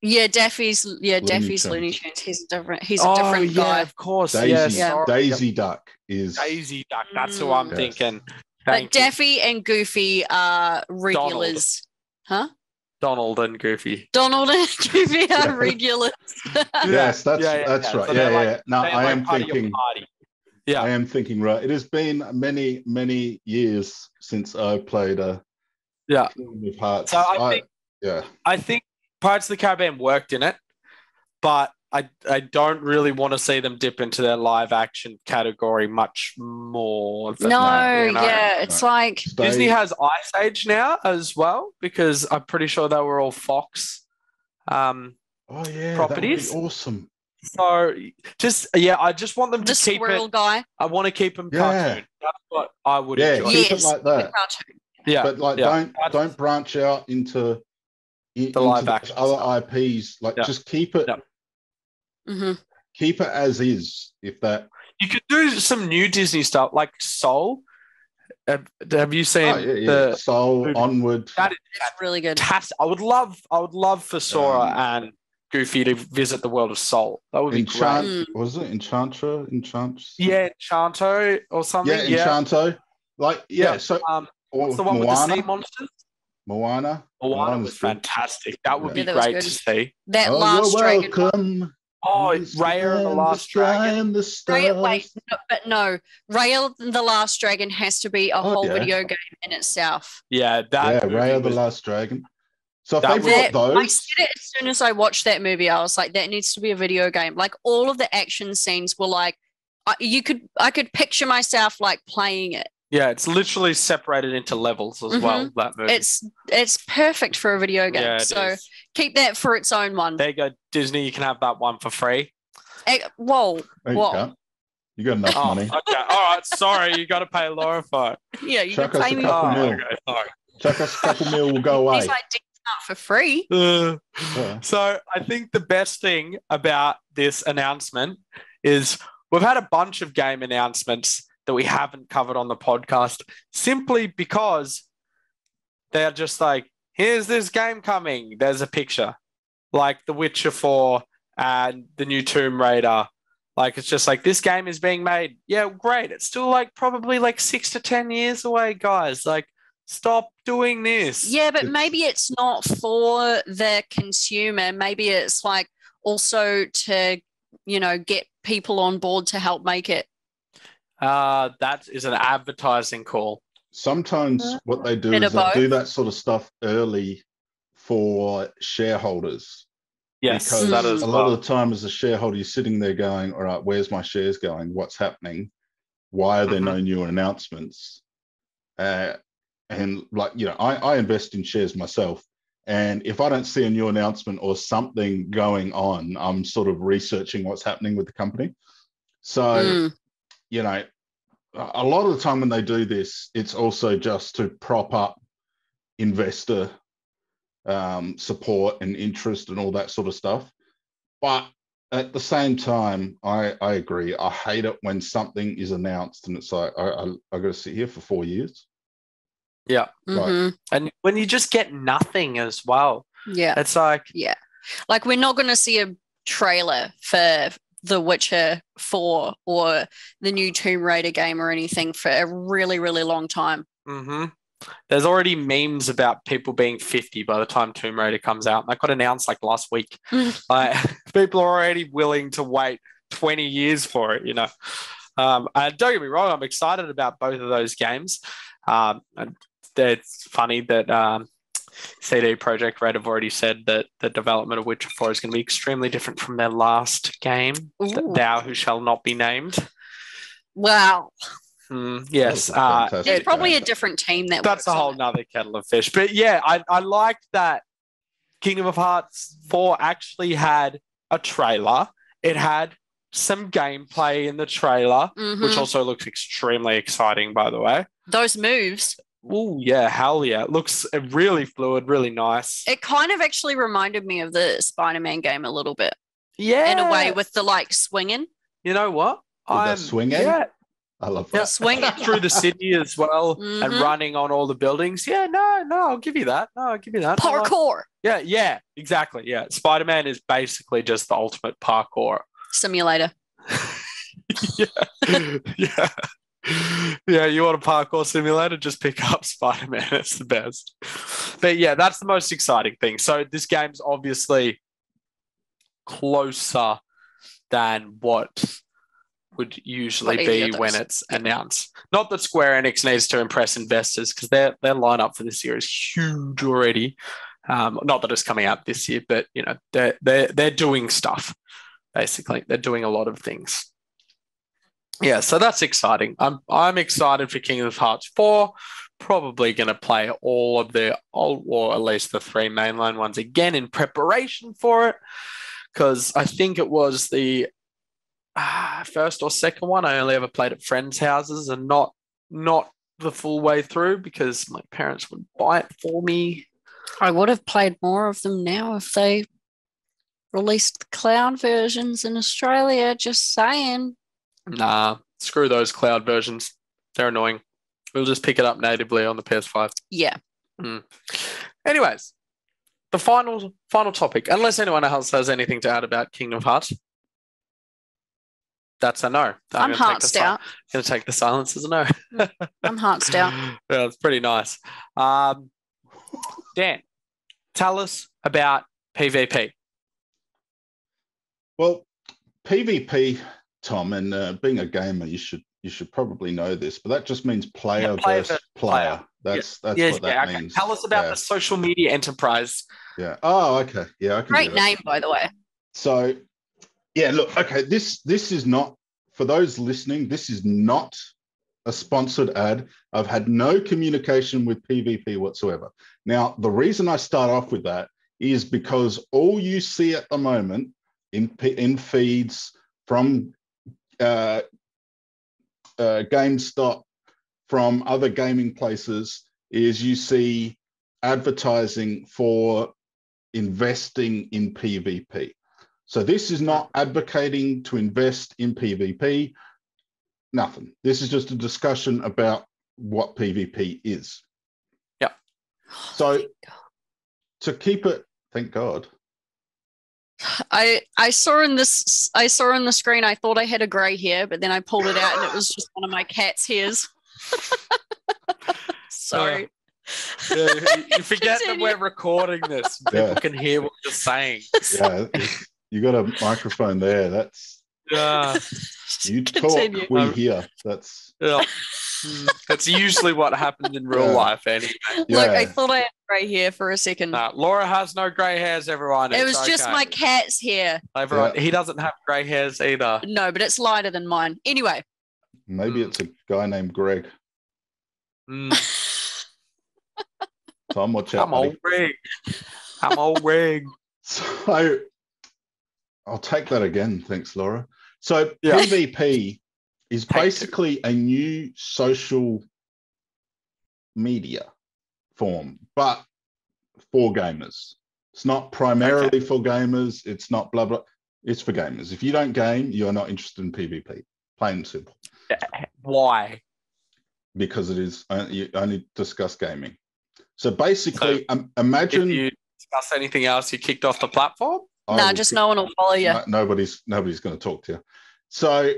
Yeah, Daffy's. Yeah, Looney Daffy's Tunes. Looney Tunes. He's a different. He's a oh, different yeah, guy. Of course, Daisy, yes. yeah. Daisy Duck is Daisy Duck. That's who I'm yes. thinking. Thank but Daffy you. and Goofy are regulars, Donald. huh? Donald and Goofy. Donald and Goofy are regulars. yes, that's yeah, yeah, that's yeah. right. So yeah, yeah. Like, no, I am like thinking. Yeah, I am thinking. Right, it has been many, many years since I played a. Yeah. Kingdom Hearts. So I, I think. Yeah. I think. Pirates of the Caribbean worked in it, but I I don't really want to see them dip into their live action category much more. Than no, that, you know? yeah, it's no. like Disney has Ice Age now as well because I'm pretty sure they were all Fox. Um, oh yeah, properties. That would be awesome. So just yeah, I just want them the to keep it. Guy. I want to keep them yeah. cartoon. That's what I would. Yeah, enjoy. Yes, keep it like that. Yeah, but like yeah. don't don't branch out into. The live action other stuff. I Ps, like yeah. just keep it, yeah. keep it as is. If that you could do some new Disney stuff like Soul. Have, have you seen oh, yeah, yeah. the Soul movie? Onward? That is really good. Fantastic. I would love, I would love for Sora um, and Goofy to visit the world of Soul. That would be Enchant- great. Was it Enchantra? Enchant? Yeah, Enchanto or something. Yeah, Enchanto. Yeah. Like yeah, yeah. so um, what's the one Moana? With the sea monsters? Moana. Moana Moana's was fantastic. Good. That would yeah, be that great to see. That oh, last welcome. dragon. Oh, Raya and the Last Dragon. The Raya, wait, no, but no. Raya and the Last Dragon has to be a oh, whole yeah. video game in itself. Yeah, that. Yeah, Raya was... the Last Dragon. So if that, they brought those. I said it as soon as I watched that movie. I was like, that needs to be a video game. Like all of the action scenes were like, I, you could, I could picture myself like playing it. Yeah, it's literally separated into levels as mm-hmm. well, that movie. It's it's perfect for a video game, yeah, so is. keep that for its own one. There you go, Disney, you can have that one for free. Hey, whoa, there whoa. You, you got enough oh, money. Okay, all right, sorry, you got to pay Laura for it. Yeah, you got to pay me. Oh, okay, sorry. Chuck us a couple mil, we'll go away. He's like, not for free. Uh, yeah. So I think the best thing about this announcement is we've had a bunch of game announcements that we haven't covered on the podcast simply because they're just like, here's this game coming. There's a picture like The Witcher four and the new Tomb Raider. Like, it's just like, this game is being made. Yeah, great. It's still like probably like six to ten years away, guys. Like, stop doing this. Yeah, but maybe it's not for the consumer. Maybe it's like also to, you know, get people on board to help make it. Uh, that is an advertising call. Sometimes what they do is they do that sort of stuff early for shareholders. Yes, because that is a lot well. of the time as a shareholder, you're sitting there going, all right, where's my shares going? What's happening? Why are there mm-hmm. no new announcements? Uh, and like, you know, I, I invest in shares myself. And if I don't see a new announcement or something going on, I'm sort of researching what's happening with the company. So... Mm. You know, a lot of the time when they do this, it's also just to prop up investor um, support and interest and all that sort of stuff. But at the same time, I, I agree. I hate it when something is announced and it's like, I, I, I got to sit here for four years. Yeah. Mm-hmm. Like, and when you just get nothing as well. Yeah. It's like. Yeah. Like, we're not going to see a trailer for The Witcher four or the new Tomb Raider game or anything for a really, really long time. Mm-hmm. There's already memes about people being fifty by the time Tomb Raider comes out. That got announced like last week. uh, people are already willing to wait twenty years for it, you know. Um, uh, don't get me wrong, I'm excited about both of those games. Um, it's funny that um, C D Projekt Red have already said that the development of Witcher four is going to be extremely different from their last game, Th- Thou Who Shall Not Be Named. Wow. Mm, yes. Uh, it's probably a different team. That That's a whole nother kettle of fish. But yeah, I, I liked that Kingdom Hearts four actually had a trailer. It had some gameplay in the trailer, mm-hmm. which also looks extremely exciting, by the way. Those moves. Oh, yeah. Hell yeah. It looks really fluid, really nice. It kind of actually reminded me of the Spider-Man game a little bit. Yeah. In a way, with the, like, swinging. You know what? I'm swinging. Yeah. I love that. Yeah, swinging through the city as well mm-hmm. and running on all the buildings. Yeah, no, no, I'll give you that. No, I'll give you that. Parkour. Like, yeah, yeah, exactly. Yeah. Spider-Man is basically just the ultimate parkour simulator. yeah. yeah. Yeah, you want a parkour simulator? Just pick up Spider-Man. It's the best. But yeah, that's the most exciting thing. So this game's obviously closer than what would usually be when it's announced. Not that Square Enix needs to impress investors, because their their lineup for this year is huge already. Um, not that it's coming out this year, but you know they're they're they're doing stuff. Basically, they're doing a lot of things. Yeah, so that's exciting. I'm I'm excited for Kingdom Hearts four. Probably going to play all of the old, or at least the three mainline ones again in preparation for it, because I think it was the Uh, first or second one I only ever played at friends' houses, and not not the full way through because my parents would buy it for me. I would have played more of them now if they released the cloud versions in Australia, just saying. Nah, screw those cloud versions. They're annoying. We'll just pick it up natively on the P S five. Yeah. Mm. Anyways, the final final topic, unless anyone else has anything to add about Kingdom Hearts. That's a no. I'm, I'm hearts out. I'm going to take the silence as a no. I'm hearts out. Yeah, it's pretty nice. Um, Dan, tell us about P V P. Well, P V P, Tom, and uh, being a gamer, you should you should probably know this, but that just means player, yeah, player versus player. player. That's yeah. that's yes, what yeah, that okay. means. Tell us about yeah. the social media enterprise. Yeah. Oh, okay. Yeah. I can Great name, by the way. So. Yeah, look, okay, this this is not, for those listening, this is not a sponsored ad. I've had no communication with P V P whatsoever. Now, the reason I start off with that is because all you see at the moment in, in feeds from uh, uh, GameStop, from other gaming places, is you see advertising for investing in P V P. So this is not advocating to invest in P V P, nothing. This is just a discussion about what P V P is. Yeah. So to keep it, thank God. I I saw in this I saw on the screen, I thought I had a grey hair, but then I pulled it out and it was just one of my cat's hairs. Sorry. Uh, yeah, you forget that we're recording this. People yeah. can hear what you're saying. Yeah. You got a microphone there. That's yeah. You talk, Continue. we um, hear. That's yeah. That's usually what happens in real yeah. life. Anyway, yeah. Look, I thought I had grey hair for a second. Uh, Laura has no grey hairs. Everyone, it it's was okay. just my cat's hair. Everyone, yeah. he doesn't have grey hairs either. No, but it's lighter than mine. Anyway, maybe mm. it's a guy named Greg. Mm. Tom, watch out. I'm buddy. old Greg. I'm old Greg. So. I'll take that again. Thanks, Laura. So yeah. P V P is take basically two. a new social media form, but for gamers. It's not primarily okay. for gamers. It's not blah, blah. It's for gamers. If you don't game, you're not interested in P V P. Plain and simple. Why? Because it is, you only discuss gaming. So basically, so um, imagine. If you discuss anything else, you're kicked off the platform? Nah, just no one will follow you. Nobody's nobody's going to talk to you. So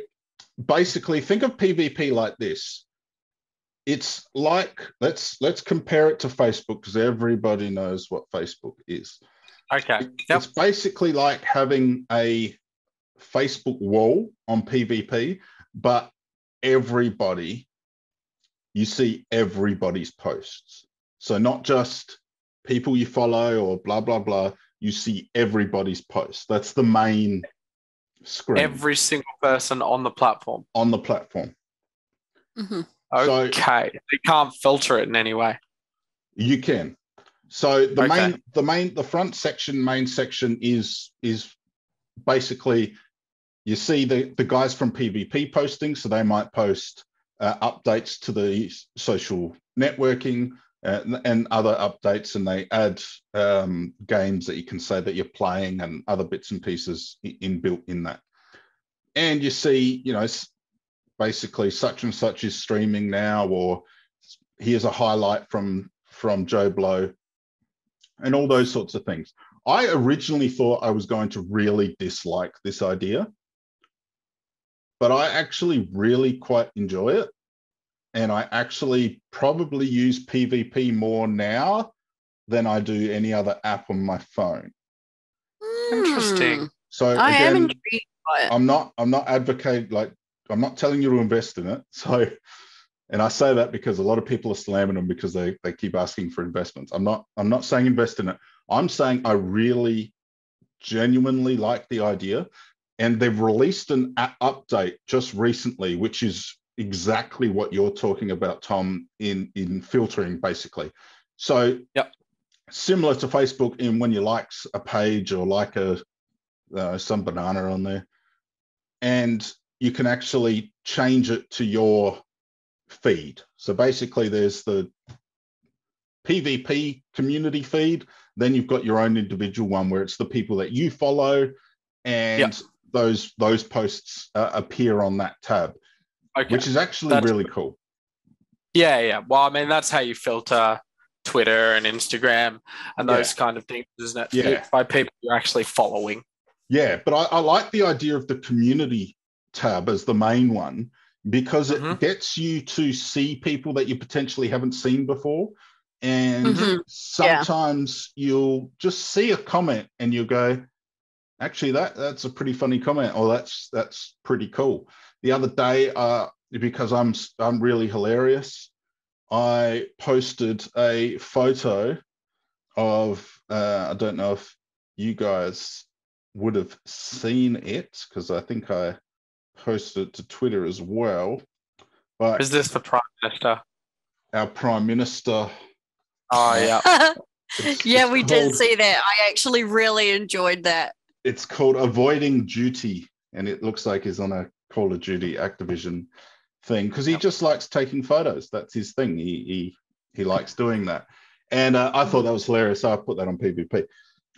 basically, think of PvP like this. It's like, let's let's compare it to Facebook, because everybody knows what Facebook is. Okay. Yep. It's basically like having a Facebook wall on PvP, but everybody, you see everybody's posts. So not just people you follow or blah, blah, blah. You see everybody's posts. That's the main screen. Every single person on the platform. On the platform. Mm-hmm. Okay. So, you can't filter it in any way. You can. So the okay. main, the main, the front section, main section is is basically you see the, the guys from PvP posting. So they might post uh, updates to the social networking uh, and other updates, and they add um, games that you can say that you're playing and other bits and pieces inbuilt in that. And you see, you know, basically such and such is streaming now, or here's a highlight from from Joe Blow. And all those sorts of things. I originally thought I was going to really dislike this idea, but I actually really quite enjoy it. And I actually probably use PvP more now than I do any other app on my phone. Interesting. So I again, am intrigued by it. I'm not, I'm not advocating, like, I'm not telling you to invest in it. So, and I say that because a lot of people are slamming them because they, they keep asking for investments. I'm not I'm not saying invest in it. I'm saying I really genuinely like the idea. And they've released an update just recently, which is exactly what you're talking about, Tom, in, in filtering, basically. So yep. Similar to Facebook, in when you like a page or like a uh, some banana on there, and you can actually change it to your feed. So basically there's the PvP community feed, then you've got your own individual one where it's the people that you follow, and yep. those those posts uh, appear on that tab, okay. which is actually that's, really cool. Yeah, yeah. Well, I mean, that's how you filter Twitter and Instagram and those yeah. kind of things, isn't it? Yeah. By people you're actually following. Yeah, but I, I like the idea of the community tab as the main one, because it mm-hmm. gets you to see people that you potentially haven't seen before. And mm-hmm. sometimes yeah. you'll just see a comment and you'll go, actually, that that's a pretty funny comment, or that's that's pretty cool. The other day, uh, because I'm I'm really hilarious, I posted a photo of, uh, I don't know if you guys would have seen it, because I think I posted it to Twitter as well. But is this the Prime Minister? Our Prime Minister. Oh, yeah. it's, yeah, it's we called, did see that. I actually really enjoyed that. It's called Avoiding Duty, and it looks like he's on a Call of Duty Activision thing, because he yep. just likes taking photos. That's his thing. He he, he likes doing that. And uh, I thought that was hilarious. So I put that on PvP.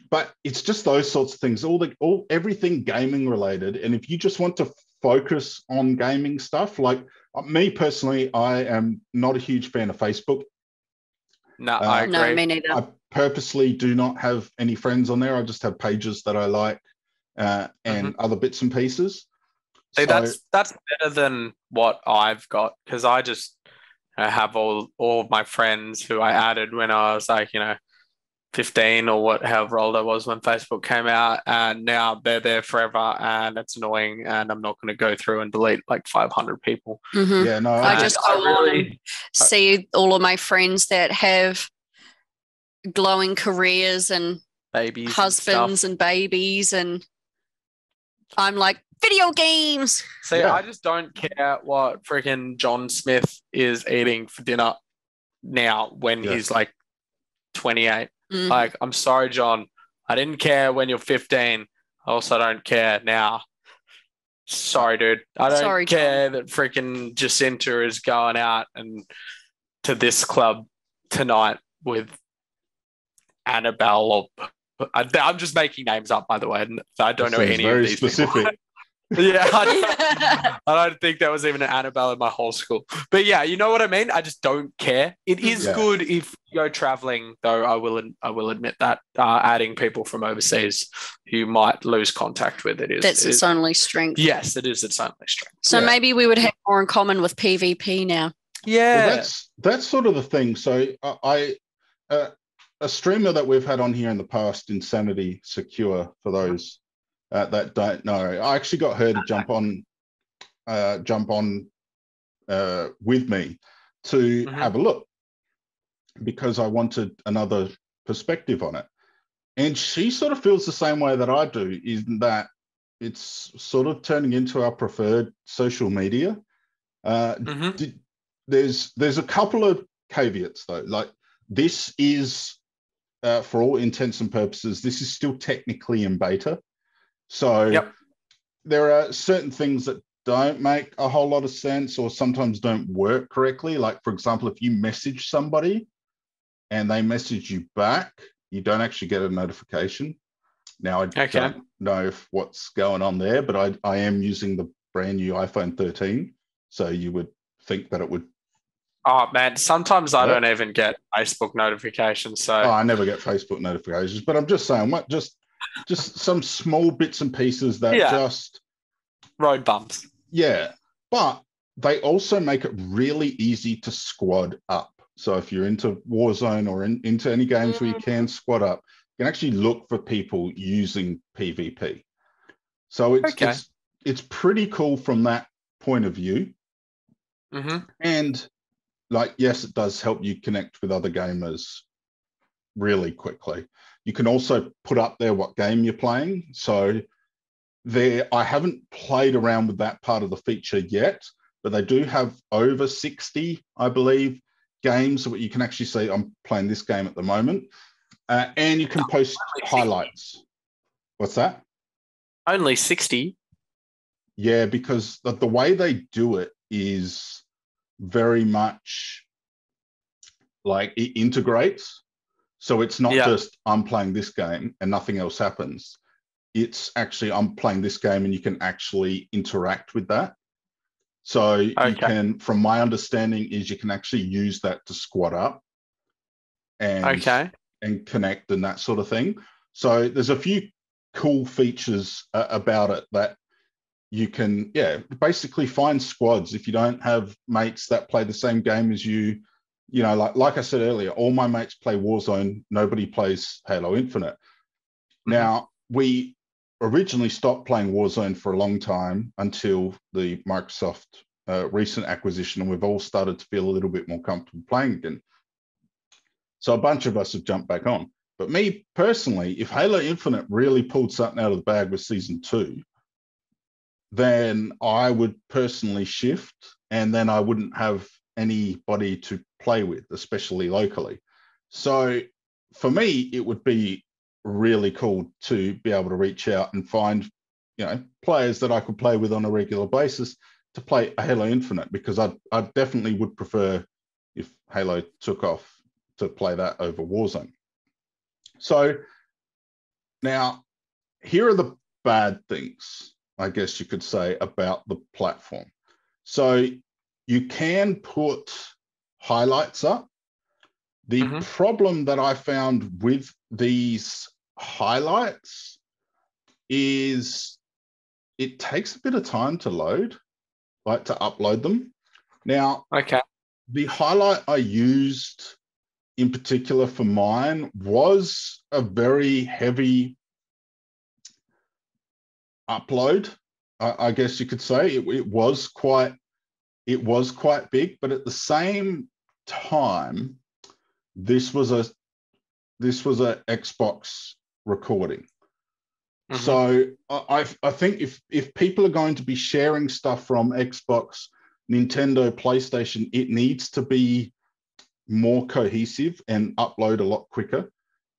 But it's just those sorts of things, all the all everything gaming related. And if you just want to focus on gaming stuff, like me personally, I am not a huge fan of Facebook. No, uh, I agree. No, me neither. I purposely do not have any friends on there. I just have pages that I like uh, and mm-hmm. other bits and pieces. See, so, that's that's better than what I've got, because I just I have all all of my friends who I added when I was like, you know, fifteen or what, however old I was when Facebook came out, and now they're there forever, and it's annoying, and I'm not going to go through and delete like five hundred people. Mm-hmm. Yeah, no, I, I just I really I, see all of my friends that have glowing careers and babies, husbands and, and babies, and I'm like, video games. See, yeah. I just don't care what freaking John Smith is eating for dinner now when yeah. he's like twenty-eight. Mm-hmm. Like, I'm sorry, John. I didn't care when you're fifteen. I also don't care now. Sorry, dude. I don't sorry, care John. That freaking Jacinta is going out and to this club tonight with Annabelle. Or, I, I'm just making names up, by the way. I don't know any of these people. Specific. Yeah, I don't, I don't think there was even an Annabelle in my whole school. But yeah, you know what I mean? I just don't care. It is yeah. good if you're traveling, though. I will I will admit that uh, adding people from overseas who might lose contact with it is that's it, its only strength. Yes, it is its only strength. So yeah. maybe we would have more in common with P V P now. Yeah, well, that's that's sort of the thing. So uh, I uh, a streamer that we've had on here in the past, Insanity Secure, for those. Uh, that don't know. I actually got her to jump on, uh, jump on uh, with me to mm-hmm. have a look because I wanted another perspective on it. And she sort of feels the same way that I do, is that it's sort of turning into our preferred social media. Uh, mm-hmm. d- there's there's a couple of caveats though. Like this is, uh, for all intents and purposes, this is still technically in beta. So yep. there are certain things that don't make a whole lot of sense or sometimes don't work correctly. Like, for example, if you message somebody and they message you back, you don't actually get a notification. Now, I okay. don't know if what's going on there, but I, I am using the brand new iPhone thirteen. So you would think that it would. Oh, man, sometimes I don't even get Facebook notifications. So oh, I never get Facebook notifications, but I'm just saying, what just... Just some small bits and pieces that yeah. just... Road bumps. Yeah. But they also make it really easy to squad up. So if you're into Warzone or in, into any games mm-hmm. where you can squad up, you can actually look for people using P V P. So it's okay. it's, it's pretty cool from that point of view. Mm-hmm. And, like, yes, it does help you connect with other gamers really quickly. You can also put up there what game you're playing. So there, I haven't played around with that part of the feature yet, but they do have over sixty, I believe, games where you can actually say, I'm playing this game at the moment. Uh, and you can post highlights. What's that? Only sixty? Yeah, because the, the way they do it is very much like it integrates. So it's not yeah. just I'm playing this game and nothing else happens. It's actually I'm playing this game and you can actually interact with that. So okay. you can, from my understanding, is you can actually use that to squad up and, okay. and connect and that sort of thing. So there's a few cool features uh, about it that you can, yeah, basically find squads. If you don't have mates that play the same game as you, You know, like like I said earlier, all my mates play Warzone. Nobody plays Halo Infinite. Mm-hmm. Now, we originally stopped playing Warzone for a long time until the Microsoft uh, recent acquisition, and we've all started to feel a little bit more comfortable playing again. So a bunch of us have jumped back on. But me personally, if Halo Infinite really pulled something out of the bag with Season two, then I would personally shift, and then I wouldn't have anybody to play with, especially locally. So for me, it would be really cool to be able to reach out and find, you know, players that I could play with on a regular basis to play Halo Infinite, because I I definitely would prefer, if Halo took off, to play that over Warzone. So now here are the bad things, I guess you could say, about the platform. So you can put highlights up. The mm-hmm. problem that I found with these highlights is it takes a bit of time to load, like to upload them. Now, okay. the highlight I used in particular for mine was a very heavy upload, I, I guess you could say. It, it was quite It was quite big, but at the same time, this was a this was a Xbox recording. Mm-hmm. So I I think if if people are going to be sharing stuff from Xbox, Nintendo, PlayStation, it needs to be more cohesive and upload a lot quicker.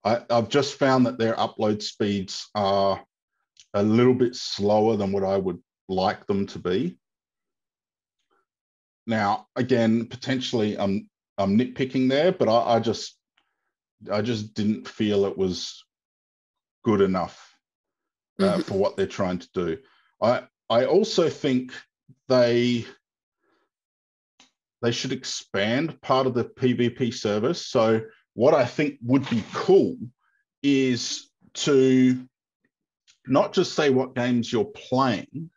I, I've just found that their upload speeds are a little bit slower than what I would like them to be. Now, again, potentially I'm I'm nitpicking there, but I, I just I just didn't feel it was good enough uh, mm-hmm. for what they're trying to do. I I also think they they should expand part of the PvP service. So what I think would be cool is to not just say what games you're playing,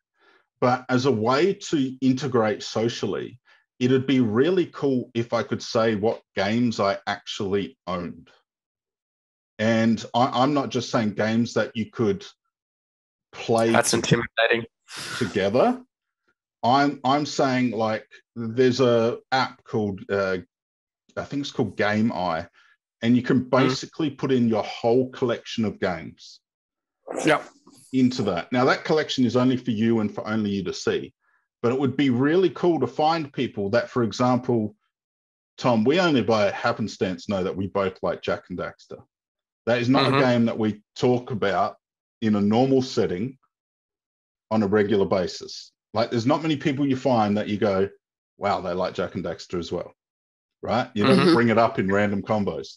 but as a way to integrate socially, it would be really cool if I could say what games I actually owned. And I, I'm not just saying games that you could play That's intimidating. together. I'm I'm saying, like, there's a app called, uh, I think it's called Game Eye, and you can basically mm. put in your whole collection of games. Yeah. Into that. Now, that collection is only for you and for only you to see, but it would be really cool to find people that, for example, Tom, we only by happenstance know that we both like Jak and Daxter. That is not mm-hmm. a game that we talk about in a normal setting on a regular basis. Like, there's not many people you find that you go, wow, they like Jak and Daxter as well, right? You mm-hmm. don't bring it up in random combos.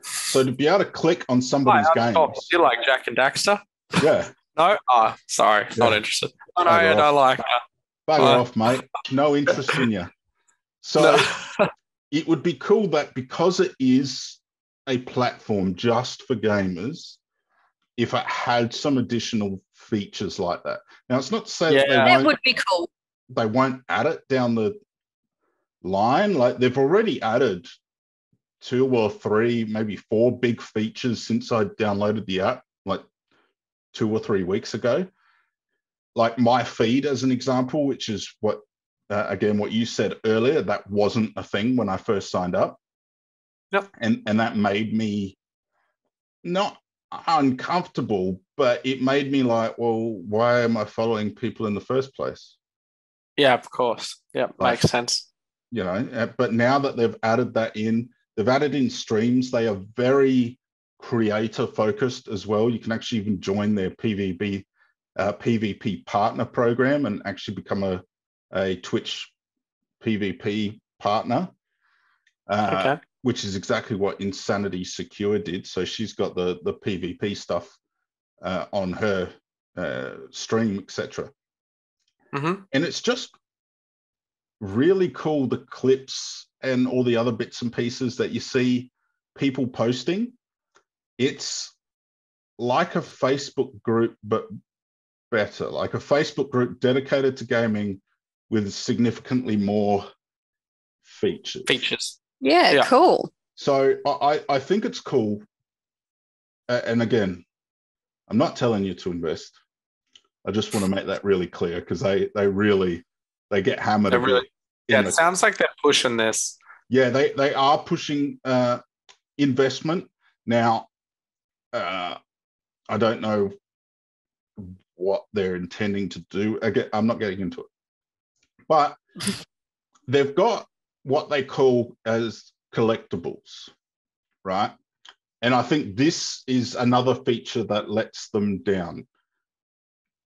So to be able to click on somebody's games. Do you like Jak and Daxter? Yeah. No? Oh, sorry. Yeah. Not interested. I know you don't like that. Bugger uh, off, mate. No interest in you. So no. It would be cool that because it is a platform just for gamers, if it had some additional features like that. Now, it's not to say yeah. that, they that won't, would be cool. They won't add it down the line. Like, they've already added two or three, maybe four big features since I downloaded the app, like two or three weeks ago. Like my feed, as an example, which is what, uh, again, what you said earlier, that wasn't a thing when I first signed up. Yep. And, and that made me not uncomfortable, but it made me like, well, why am I following people in the first place? Yeah, of course. Yeah, like, makes sense. You know, but now that they've added that in, they've added in streams. They are very creator focused as well. You can actually even join their P V B, uh, P V P partner program and actually become a, a Twitch P V P partner, uh, okay. which is exactly what Insanity Secure did. So she's got the, the P V P stuff uh, on her uh, stream, et cetera. Mm-hmm. And it's just really cool, the clips and all the other bits and pieces that you see people posting. It's like a Facebook group, but better, like a Facebook group dedicated to gaming with significantly more features. Features. Yeah, yeah. Cool. So I, I think it's cool. Uh, and again, I'm not telling you to invest. I just want to make that really clear because they, they really, they get hammered. They really, yeah, it sounds like they're pushing this. Yeah, they, they are pushing uh, investment. Now, uh, I don't know what they're intending to do. Again, I'm not getting into it. But they've got what they call as collectibles, right? And I think this is another feature that lets them down.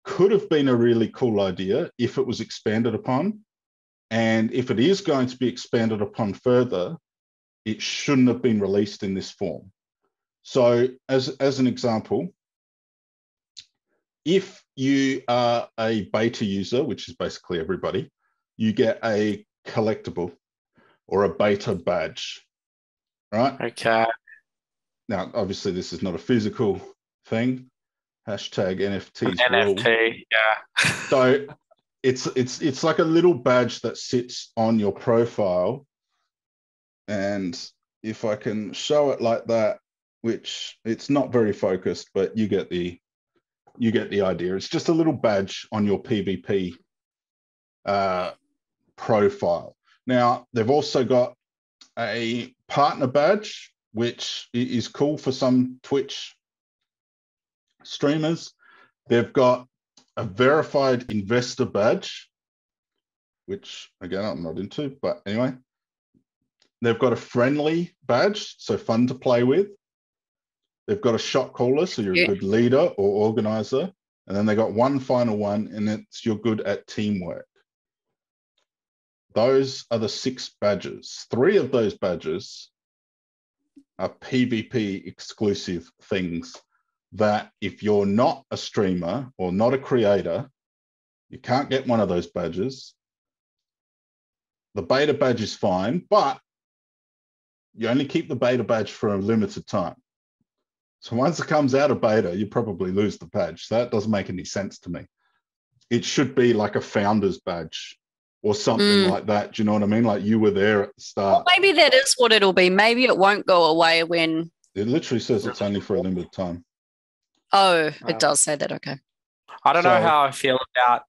Could have been a really cool idea if it was expanded upon. And if it is going to be expanded upon further, it shouldn't have been released in this form. So as, as an example, if you are a beta user, which is basically everybody, you get a collectible or a beta badge, right? Okay. Now, obviously, this is not a physical thing. Hashtag N F Ts. N F T, yeah. So it's it's it's like a little badge that sits on your profile. And if I can show it like that, which it's not very focused, but you get the you get the idea. It's just a little badge on your P V P uh, profile. Now, they've also got a partner badge, which is cool for some Twitch streamers. They've got a verified investor badge, which, again, I'm not into, but anyway. They've got a friendly badge, so fun to play with. They've got a shot caller, so you're a good leader or organizer. And then they got one final one, and it's you're good at teamwork. Those are the six badges. Three of those badges are P V P exclusive things that if you're not a streamer or not a creator, You can't get one of those badges. The beta badge is fine, but you only keep the beta badge for a limited time. So once it comes out of beta, you probably lose the badge. So that doesn't make any sense to me. It should be like a founder's badge or something mm. like that. Do you know what I mean? Like you were there at the start. Well, maybe that is what it'll be. Maybe it won't go away when... It literally says it's only for a limited time. Oh, it um, does say that. Okay. I don't so, know how I feel about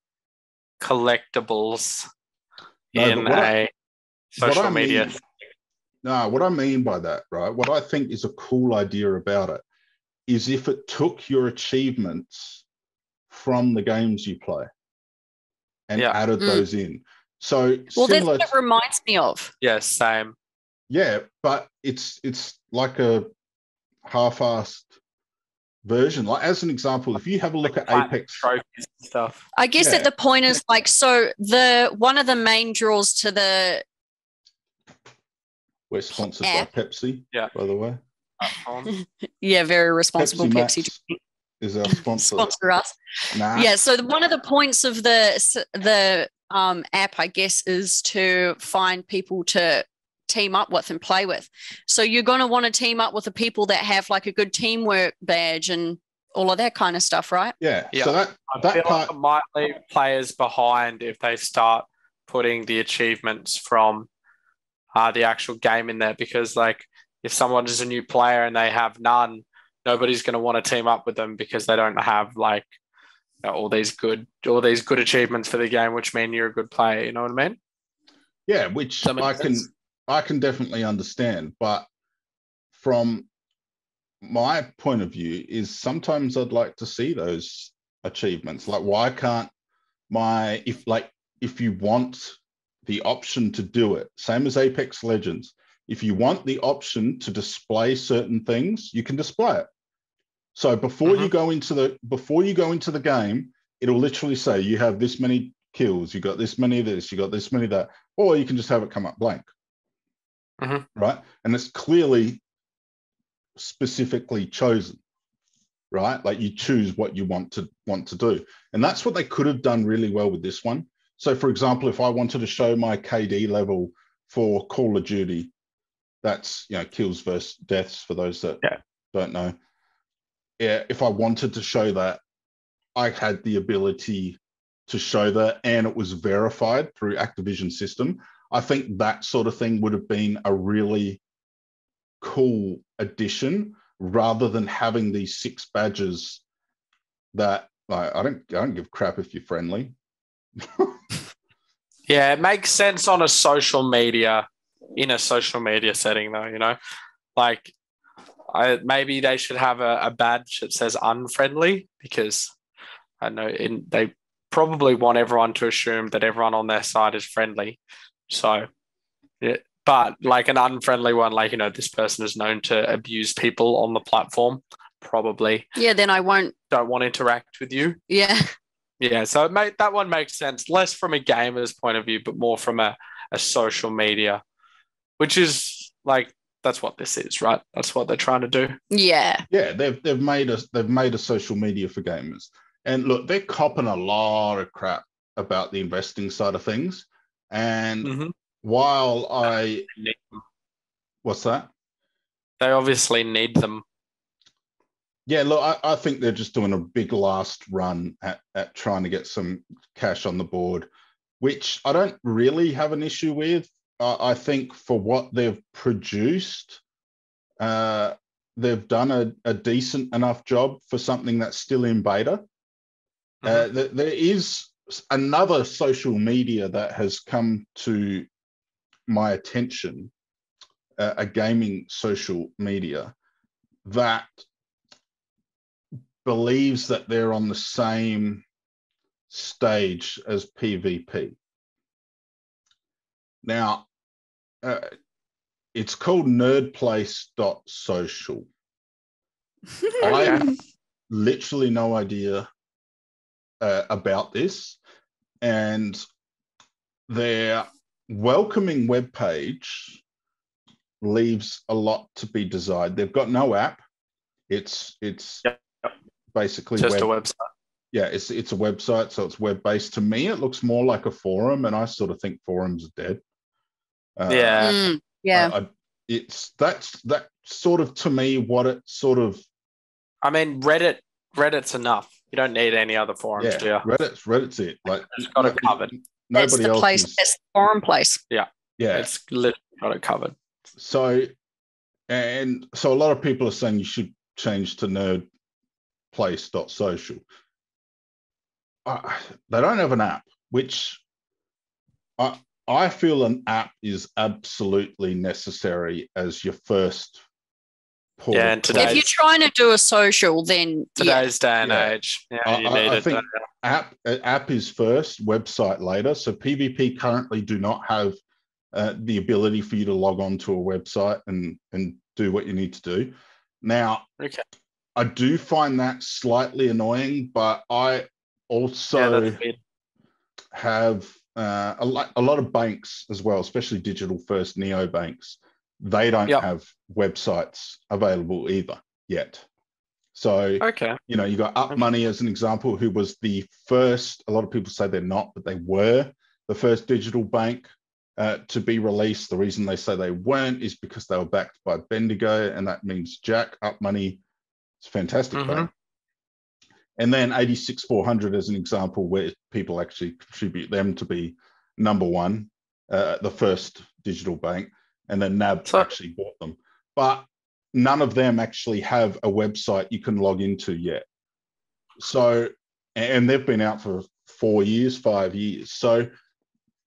collectibles no, in a I, social I mean, media. No, what I mean by that, right, what I think is a cool idea about it is if it took your achievements from the games you play and yeah. added mm. those in. So well, that's what it reminds me of. Yeah, same. Yeah, but it's it's like a half-assed version. Like as an example, if you have a look like at Apex trophies and stuff, I guess yeah. that the point is like so the one of the main draws to the. We're sponsored app. by Pepsi, yeah. by the way. Um, yeah, very responsible Pepsi. Pepsi is our sponsor. Sponsor us. Nah. Yeah, so the, one of the points of the the um, app, I guess, is to find people to team up with and play with. So you're going to want to team up with the people that have like a good teamwork badge and all of that kind of stuff, right? Yeah. yeah. So that, I that feel part... like it might leave players behind if they start putting the achievements from Uh, the actual game in there, because like if someone is a new player and they have none, nobody's going to want to team up with them because they don't have like you know, all these good all these good achievements for the game, which mean you're a good player. You know what I mean? Yeah, which I can I can definitely understand. But from my point of view, is sometimes I'd like to see those achievements. Like, why can't my if like if you want the option to do it, same as Apex Legends. If you want the option to display certain things, you can display it. So before uh-huh. you go into the before you go into the game, it'll literally say you have this many kills, you got this many of this, you got this many of that, or you can just have it come up blank, uh-huh. right? And it's clearly specifically chosen, right? Like you choose what you want to want to do, and that's what they could have done really well with this one. So, for example, if I wanted to show my K D level for Call of Duty, that's, you know, kills versus deaths for those that yeah. don't know. Yeah, if I wanted to show that, I had the ability to show that, and it was verified through Activision system. I think that sort of thing would have been a really cool addition rather than having these six badges that, like, I don't, I don't give crap if you're friendly. Yeah, it makes sense on a social media, in a social media setting though, you know, like I, maybe they should have a, a badge that says unfriendly, because I know in, they probably want everyone to assume that everyone on their side is friendly. So, yeah, but like an unfriendly one, like, you know, this person is known to abuse people on the platform, probably. Yeah, then I won't. Don't want to interact with you. Yeah. Yeah, so it made, that one makes sense, less from a gamer's point of view, but more from a, a social media, which is like that's what this is, right? That's what they're trying to do. Yeah, yeah, they've they've made a they've made a social media for gamers, and look, they're copping a lot of crap about the investing side of things. And mm-hmm. while I, what's that? They obviously need them. Yeah, look, I, I think they're just doing a big last run at, at trying to get some cash on the board, which I don't really have an issue with. I, I think for what they've produced, uh, they've done a, a decent enough job for something that's still in beta. Mm-hmm. Uh, th- there is another social media that has come to my attention, uh, a gaming social media, that believes that they're on the same stage as P V P. Now, uh, it's called nerdplace dot social. I have literally no idea uh, about this. And their welcoming webpage leaves a lot to be desired. They've got no app. It's... it's yep. basically just web, a website yeah, it's it's a website, so it's web-based. To me, it looks more like a forum, and I sort of think forums are dead. Uh, yeah. Mm, yeah. I, I, it's that's that sort of, to me, what it sort of... I mean, Reddit, Reddit's enough. You don't need any other forums, yeah, do you? Reddit's, Reddit's it. Like, it's got it covered. Nobody that's the else place. Is... That's the forum place. Yeah. Yeah. It's literally got it covered. So, and so a lot of people are saying you should change to nerdplace dot social. Uh, they don't have an app, which I I feel an app is absolutely necessary as your first port. Yeah, and if you're trying to do a social, then today's yeah. day and yeah. age, yeah, I, you need I, I it. Think app app is first, website later. So P V P currently do not have uh, the ability for you to log on to a website and and do what you need to do. Now, okay. I do find that slightly annoying, but I. Also yeah, have uh, a, lot, a lot of banks as well, especially digital first neobanks. They don't yep. have websites available either yet. So, okay. you know, you got Up Money as an example, who was the first, a lot of people say they're not, but they were the first digital bank uh, to be released. The reason they say they weren't is because they were backed by Bendigo, and that means Jack. Up Money is a fantastic mm-hmm. bank. And then eighty-six four hundred as an example where people actually contribute them to be number one, uh, the first digital bank, and then N A B so, actually bought them. But none of them actually have a website you can log into yet. So, and they've been out for four years, five years. So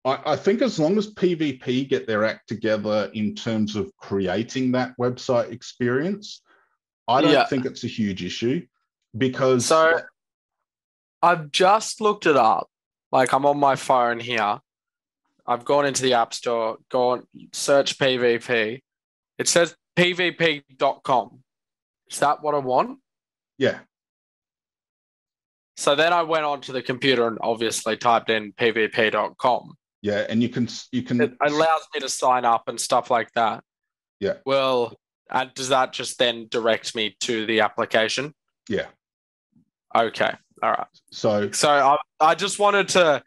I, I think as long as P V P get their act together in terms of creating that website experience, I don't yeah. think it's a huge issue. Because so I've just looked it up. Like, I'm on my phone here. I've gone into the App Store, gone search P V P. It says P V P dot com. Is that what I want? Yeah. So then I went onto the computer and obviously typed in P V P dot com. Yeah, and you can you can it allows me to sign up and stuff like that. Yeah. Well, and does that just then direct me to the application? Yeah. Okay. All right. So, so I, I just wanted to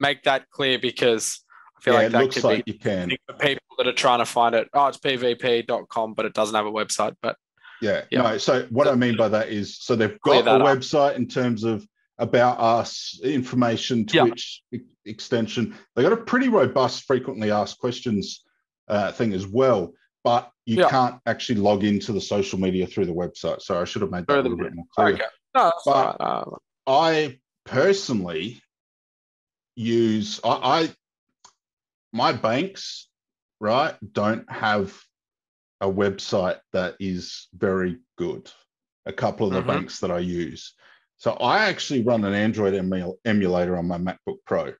make that clear because I feel yeah, like that could like be you can. for people that are trying to find it. Oh, it's P V P dot com, but it doesn't have a website. But yeah, yeah. no. So what so, I mean by that is, so they've got a website up. in terms of about us, information, Twitch yeah. extension. They got a pretty robust frequently asked questions uh, thing as well. But you yeah. can't actually log into the social media through the website. So I should have made that a little bit more clear. Okay. No, but right. um, I personally use, I, I my banks, right, don't have a website that is very good. A couple of the mm-hmm. banks that I use. So I actually run an Android emul- emulator on my MacBook Pro.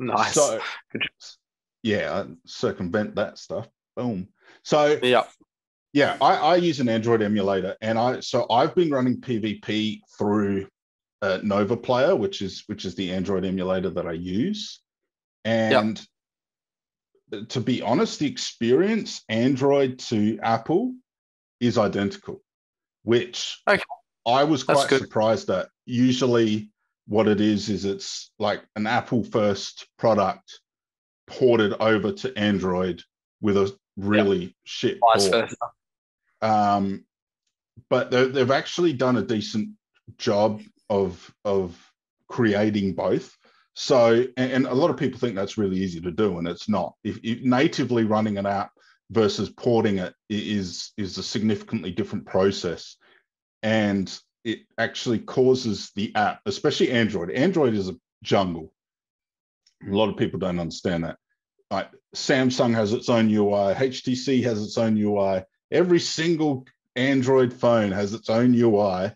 Nice. So, yeah, I circumvent that stuff. Boom. So yeah, yeah, I, I use an Android emulator, and I so I've been running P V P through uh, Nova Player, which is which is the Android emulator that I use. And yep. to be honest, the experience Android to Apple is identical, which okay. I was quite surprised at. Usually, what it is is it's like an Apple first product ported over to Android with a really yep. shit port. Um, but they've actually done a decent job of of creating both. So, and, and a lot of people think that's really easy to do, and it's not. If, if natively running an app versus porting it is is a significantly different process, and it actually causes the app, especially Android. Android is a jungle. A lot of people don't understand that. Like, Samsung has its own U I. H T C has its own U I. Every single Android phone has its own U I,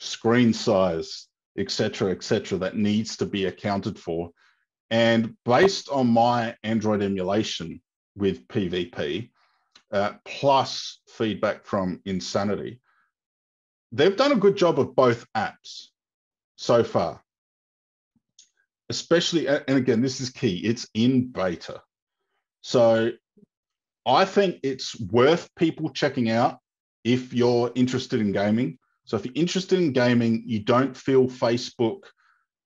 screen size, et cetera, et cetera, that needs to be accounted for. And based on my Android emulation with P V P, uh, plus feedback from Insanity, they've done a good job of both apps so far. Especially, and again, this is key, it's in beta. So I think it's worth people checking out if you're interested in gaming. So if you're interested in gaming, you don't feel Facebook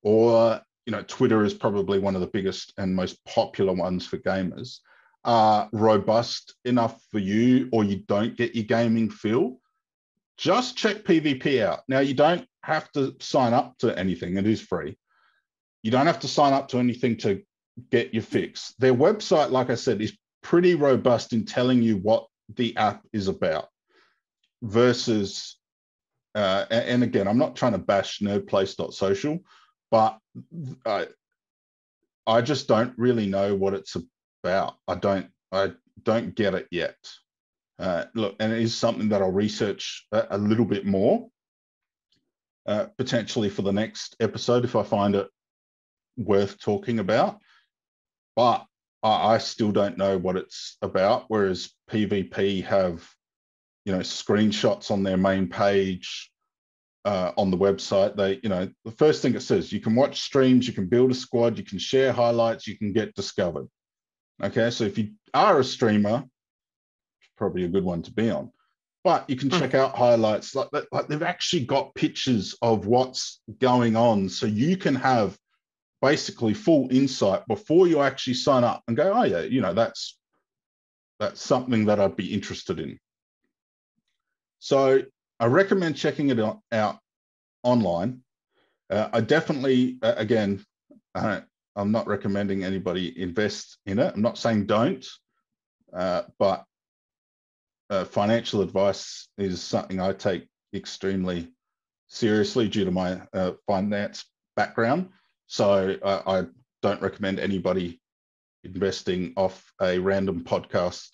or, you know, Twitter is probably one of the biggest and most popular ones for gamers, are robust enough for you, or you don't get your gaming feel, just check PvP out. Now, you don't have to sign up to anything. It is free. You don't have to sign up to anything to get your fix. Their website, like I said, is pretty robust in telling you what the app is about versus, uh, and again, I'm not trying to bash nerdplace dot social, but I, I just don't really know what it's about. I don't, I don't get it yet. Uh, look, and it is something that I'll research a, a little bit more, uh, potentially for the next episode if I find it worth talking about. But I, I still don't know what it's about. Whereas PvP have, you know, screenshots on their main page, uh, on the website. They, you know, the first thing it says, you can watch streams, you can build a squad, you can share highlights, you can get discovered. Okay, so if you are a streamer, probably a good one to be on, but you can check out highlights. Like, like they've actually got pictures of what's going on, so you can have basically full insight before you actually sign up and go, oh yeah, you know, that's that's something that I'd be interested in. So I recommend checking it out online. Uh, I definitely, uh, again, uh, I'm not recommending anybody invest in it. I'm not saying don't, uh, but Uh, financial advice is something I take extremely seriously due to my uh, finance background. So uh, I don't recommend anybody investing off a random podcast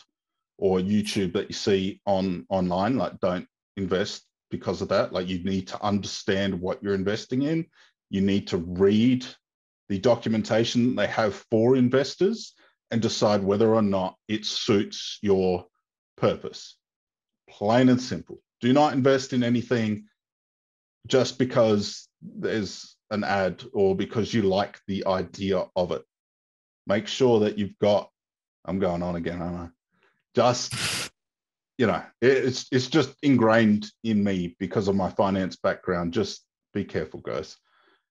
or YouTube that you see on online. Like, don't invest because of that. Like, you need to understand what you're investing in. You need to read the documentation they have for investors and decide whether or not it suits your purpose. Plain and simple. Do not invest in anything just because there's an ad or because you like the idea of it. Make sure that you've got, I'm going on again, aren't I? Just, you know, it's, it's just ingrained in me because of my finance background. Just be careful, guys.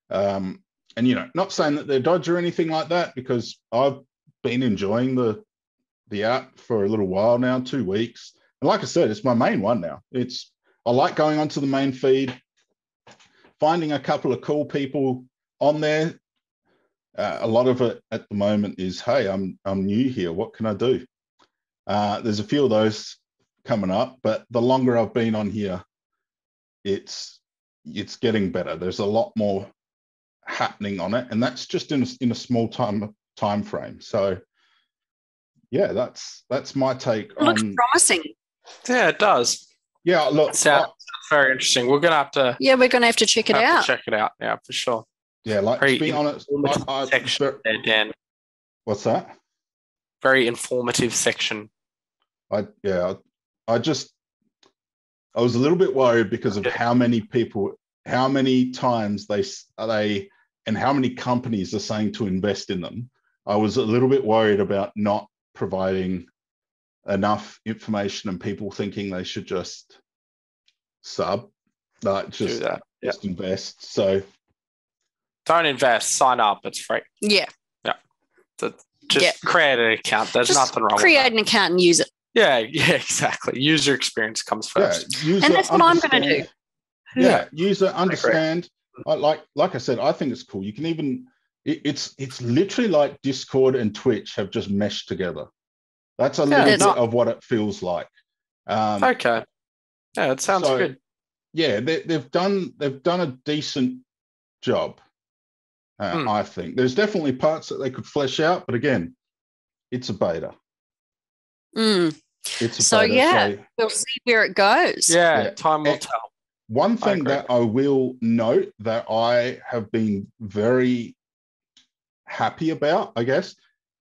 Um, and, you know, not saying that they're dodgy or anything like that, because I've been enjoying the the app for a little while now, two weeks. And like I said, it's my main one now. It's, I like going onto the main feed, finding a couple of cool people on there. Uh, a lot of it at the moment is, hey, I'm, I'm new here. What can I do? Uh, there's a few of those coming up, but the longer I've been on here, it's, it's getting better. There's a lot more happening on it. And that's just in a, in a small time, time frame. So, yeah, that's that's my take. It looks on... promising. Yeah, it does. Yeah, look, sounds I... very interesting. We're gonna have to. Yeah, we're gonna have to check it out. Check it out, yeah, for sure. Yeah, like very to be honest, like, I... there, Dan. What's that? Very informative section. I yeah, I just I was a little bit worried because of yeah. how many people, how many times they they, and how many companies are saying to invest in them. I was a little bit worried about not providing enough information and people thinking they should just sub, like just, do that. Yep. Just invest. So don't invest, sign up, it's free. Yeah. Yeah. So just yep. create an account. There's just nothing wrong create with Create an account and use it. Yeah, yeah, exactly. User experience comes first. Yeah, and that's what I'm going to do. Yeah, yeah. User understand. I, like like I said, I think it's cool. You can even It's it's literally like Discord and Twitch have just meshed together. That's a little yeah, bit of what it feels like. Um, okay, yeah, it sounds so, good. Yeah, they, they've done they've done a decent job. Uh, mm. I think there's definitely parts that they could flesh out, but again, it's a beta. Mm. It's a so beta, yeah, so. We'll see where it goes. Yeah, yeah. Time will and tell. One thing I that I will note that I have been very happy about, I guess,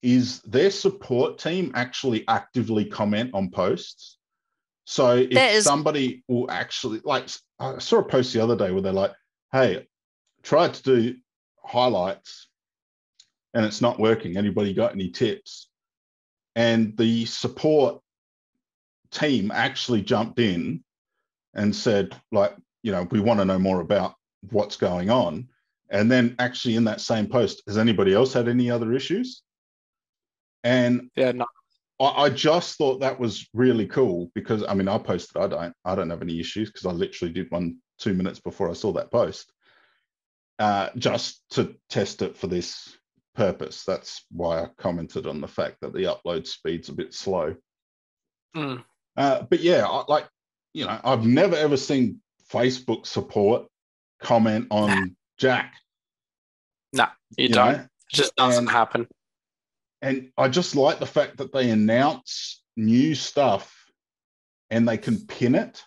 is their support team actually actively comment on posts. So if is- somebody will actually, like, I saw a post the other day where they're like, hey, tried to do highlights and it's not working. Anybody got any tips? And the support team actually jumped in and said, like, you know, we want to know more about what's going on. And then actually in that same post, has anybody else had any other issues? And yeah, no. I, I just thought that was really cool because, I mean, I posted, I don't, I don't have any issues because I literally did one two minutes before I saw that post, uh, just to test it for this purpose. That's why I commented on the fact that the upload speed's a bit slow. Mm. Uh, but yeah, I, like, you know, I've never ever seen Facebook support comment on nah. Jack. No, you, you don't. Know? It just doesn't and, happen. And I just like the fact that they announce new stuff and they can pin it.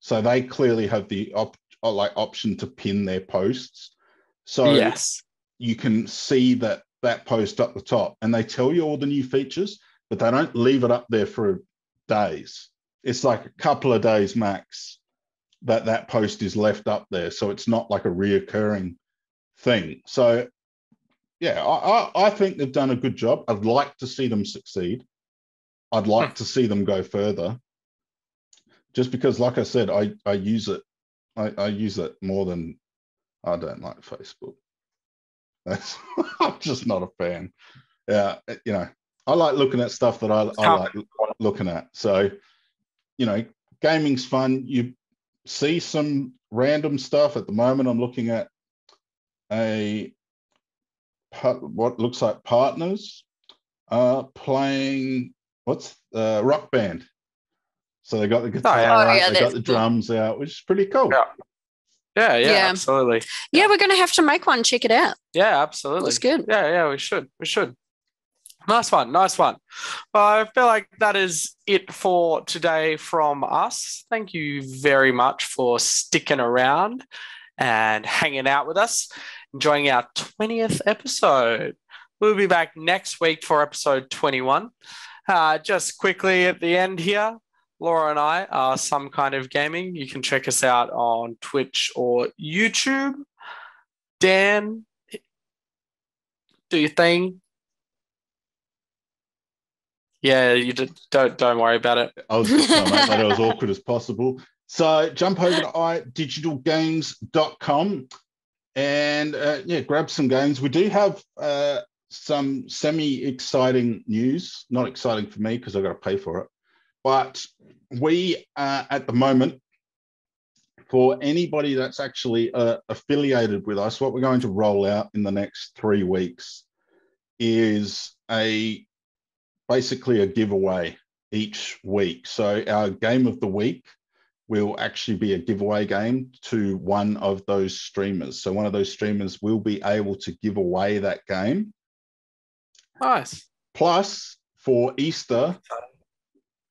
So they clearly have the op- like option to pin their posts. So yes. you can see that that post up the top and they tell you all the new features, but they don't leave it up there for days. It's like a couple of days max that that post is left up there. So it's not like a reoccurring thing. So yeah, I, I, I think they've done a good job. I'd like to see them succeed. I'd like to see them go further just because, like I said, I, I use it. I, I use it more than I don't like Facebook. That's, I'm just not a fan. Yeah. You know, I like looking at stuff that I, I like looking at. So, you know, gaming's fun. You see some random stuff. At the moment, I'm looking at a what looks like partners uh, playing what's uh, Rock Band. So they got the guitar, oh, yeah. out, oh, yeah, they got the drums out, which is pretty cool. Yeah, yeah, yeah, yeah. absolutely. Yeah, yeah, we're going to have to make one. Check it out. Yeah, absolutely. Looks good. Yeah, yeah, we should. We should. Nice one, nice one. Well, I feel like that is it for today from us. Thank you very much for sticking around and hanging out with us, enjoying our twentieth episode. We'll be back next week for episode twenty-one. Uh, just quickly at the end here, Laura and I are Some Kind of Gaming. You can check us out on Twitch or YouTube. Dan, do your thing. Yeah, you just don't don't worry about it. I was just trying to make that as awkward as possible. So jump over to i digital games dot com and uh, yeah, grab some games. We do have uh, some semi-exciting news. Not exciting for me because I've got to pay for it. But we are at the moment, for anybody that's actually uh, affiliated with us, what we're going to roll out in the next three weeks is a... basically a giveaway each week. So our game of the week will actually be a giveaway game to one of those streamers. So one of those streamers will be able to give away that game. Nice. Plus, for Easter,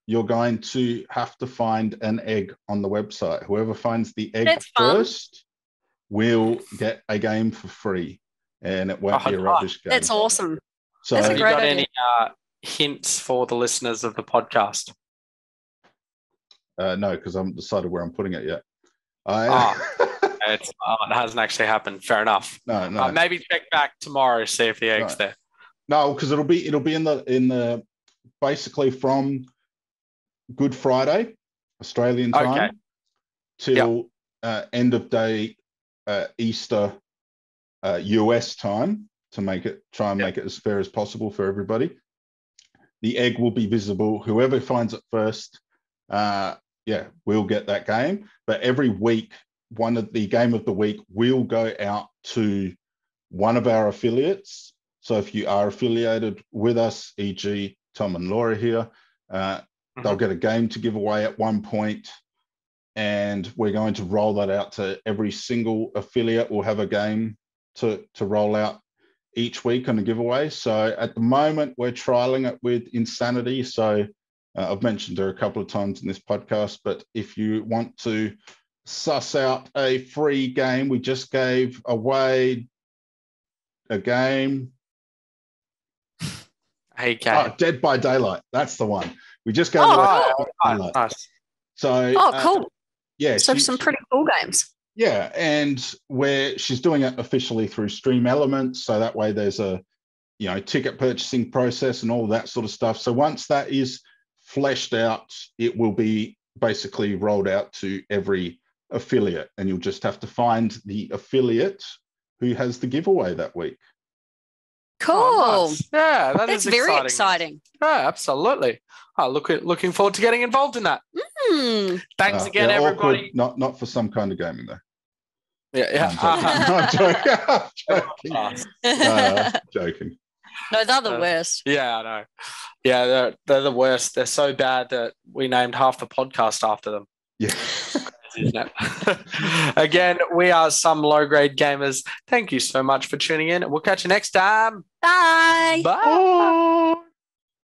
you're going to have to find an egg on the website. Whoever finds the egg That's first fun. will get a game for free, and it won't oh, be a rubbish game. That's awesome. So That's a great you got idea. Any, uh, hints for the listeners of the podcast? Uh, no, because I haven't decided where I'm putting it yet. I... Oh, it's, oh, it hasn't actually happened. Fair enough. No, no. Uh, maybe check back tomorrow, see if the egg's no. there. No, because it'll be it'll be in the in the basically from Good Friday, Australian time, okay. till yep. uh, end of day uh, Easter uh, U S time to make it try and yep. make it as fair as possible for everybody. The egg will be visible. Whoever finds it first, uh, yeah, will get that game. But every week, one of the game of the week will go out to one of our affiliates. So if you are affiliated with us, for example, Tom and Laura here, uh, mm-hmm. they'll get a game to give away at one point, and we're going to roll that out to every single affiliate. We'll have a game to to roll out each week on a giveaway. So at the moment, we're trialing it with Insanity. So uh, I've mentioned her a couple of times in this podcast, but if you want to suss out a free game, we just gave away a game. Hey, oh, Dead by Daylight. That's the one. We just gave oh, away. Oh, oh, nice. So, oh, cool. Uh, yeah. So she, some pretty cool games. Yeah, and where she's doing it officially through Stream Elements, so that way there's a, you know, ticket purchasing process and all that sort of stuff. So once that is fleshed out, it will be basically rolled out to every affiliate, and you'll just have to find the affiliate who has the giveaway that week. Cool. Oh, nice. Yeah, that that's is very exciting. exciting. Yeah, absolutely. Oh, look, looking forward to getting involved in that. Mm. Thanks uh, again, yeah, everybody. Awkward. Not not for some kind of gaming though. Yeah, yeah. I'm joking. Uh-huh. I'm joking. I'm joking. uh, joking. No, they're the uh, worst. Yeah, I know. Yeah, they're they're the worst. They're so bad that we named half the podcast after them. Yeah. Isn't it? Again, we are Some Low-Grade Gamers. Thank you so much for tuning in. We'll catch you next time. Bye. Bye. Bye.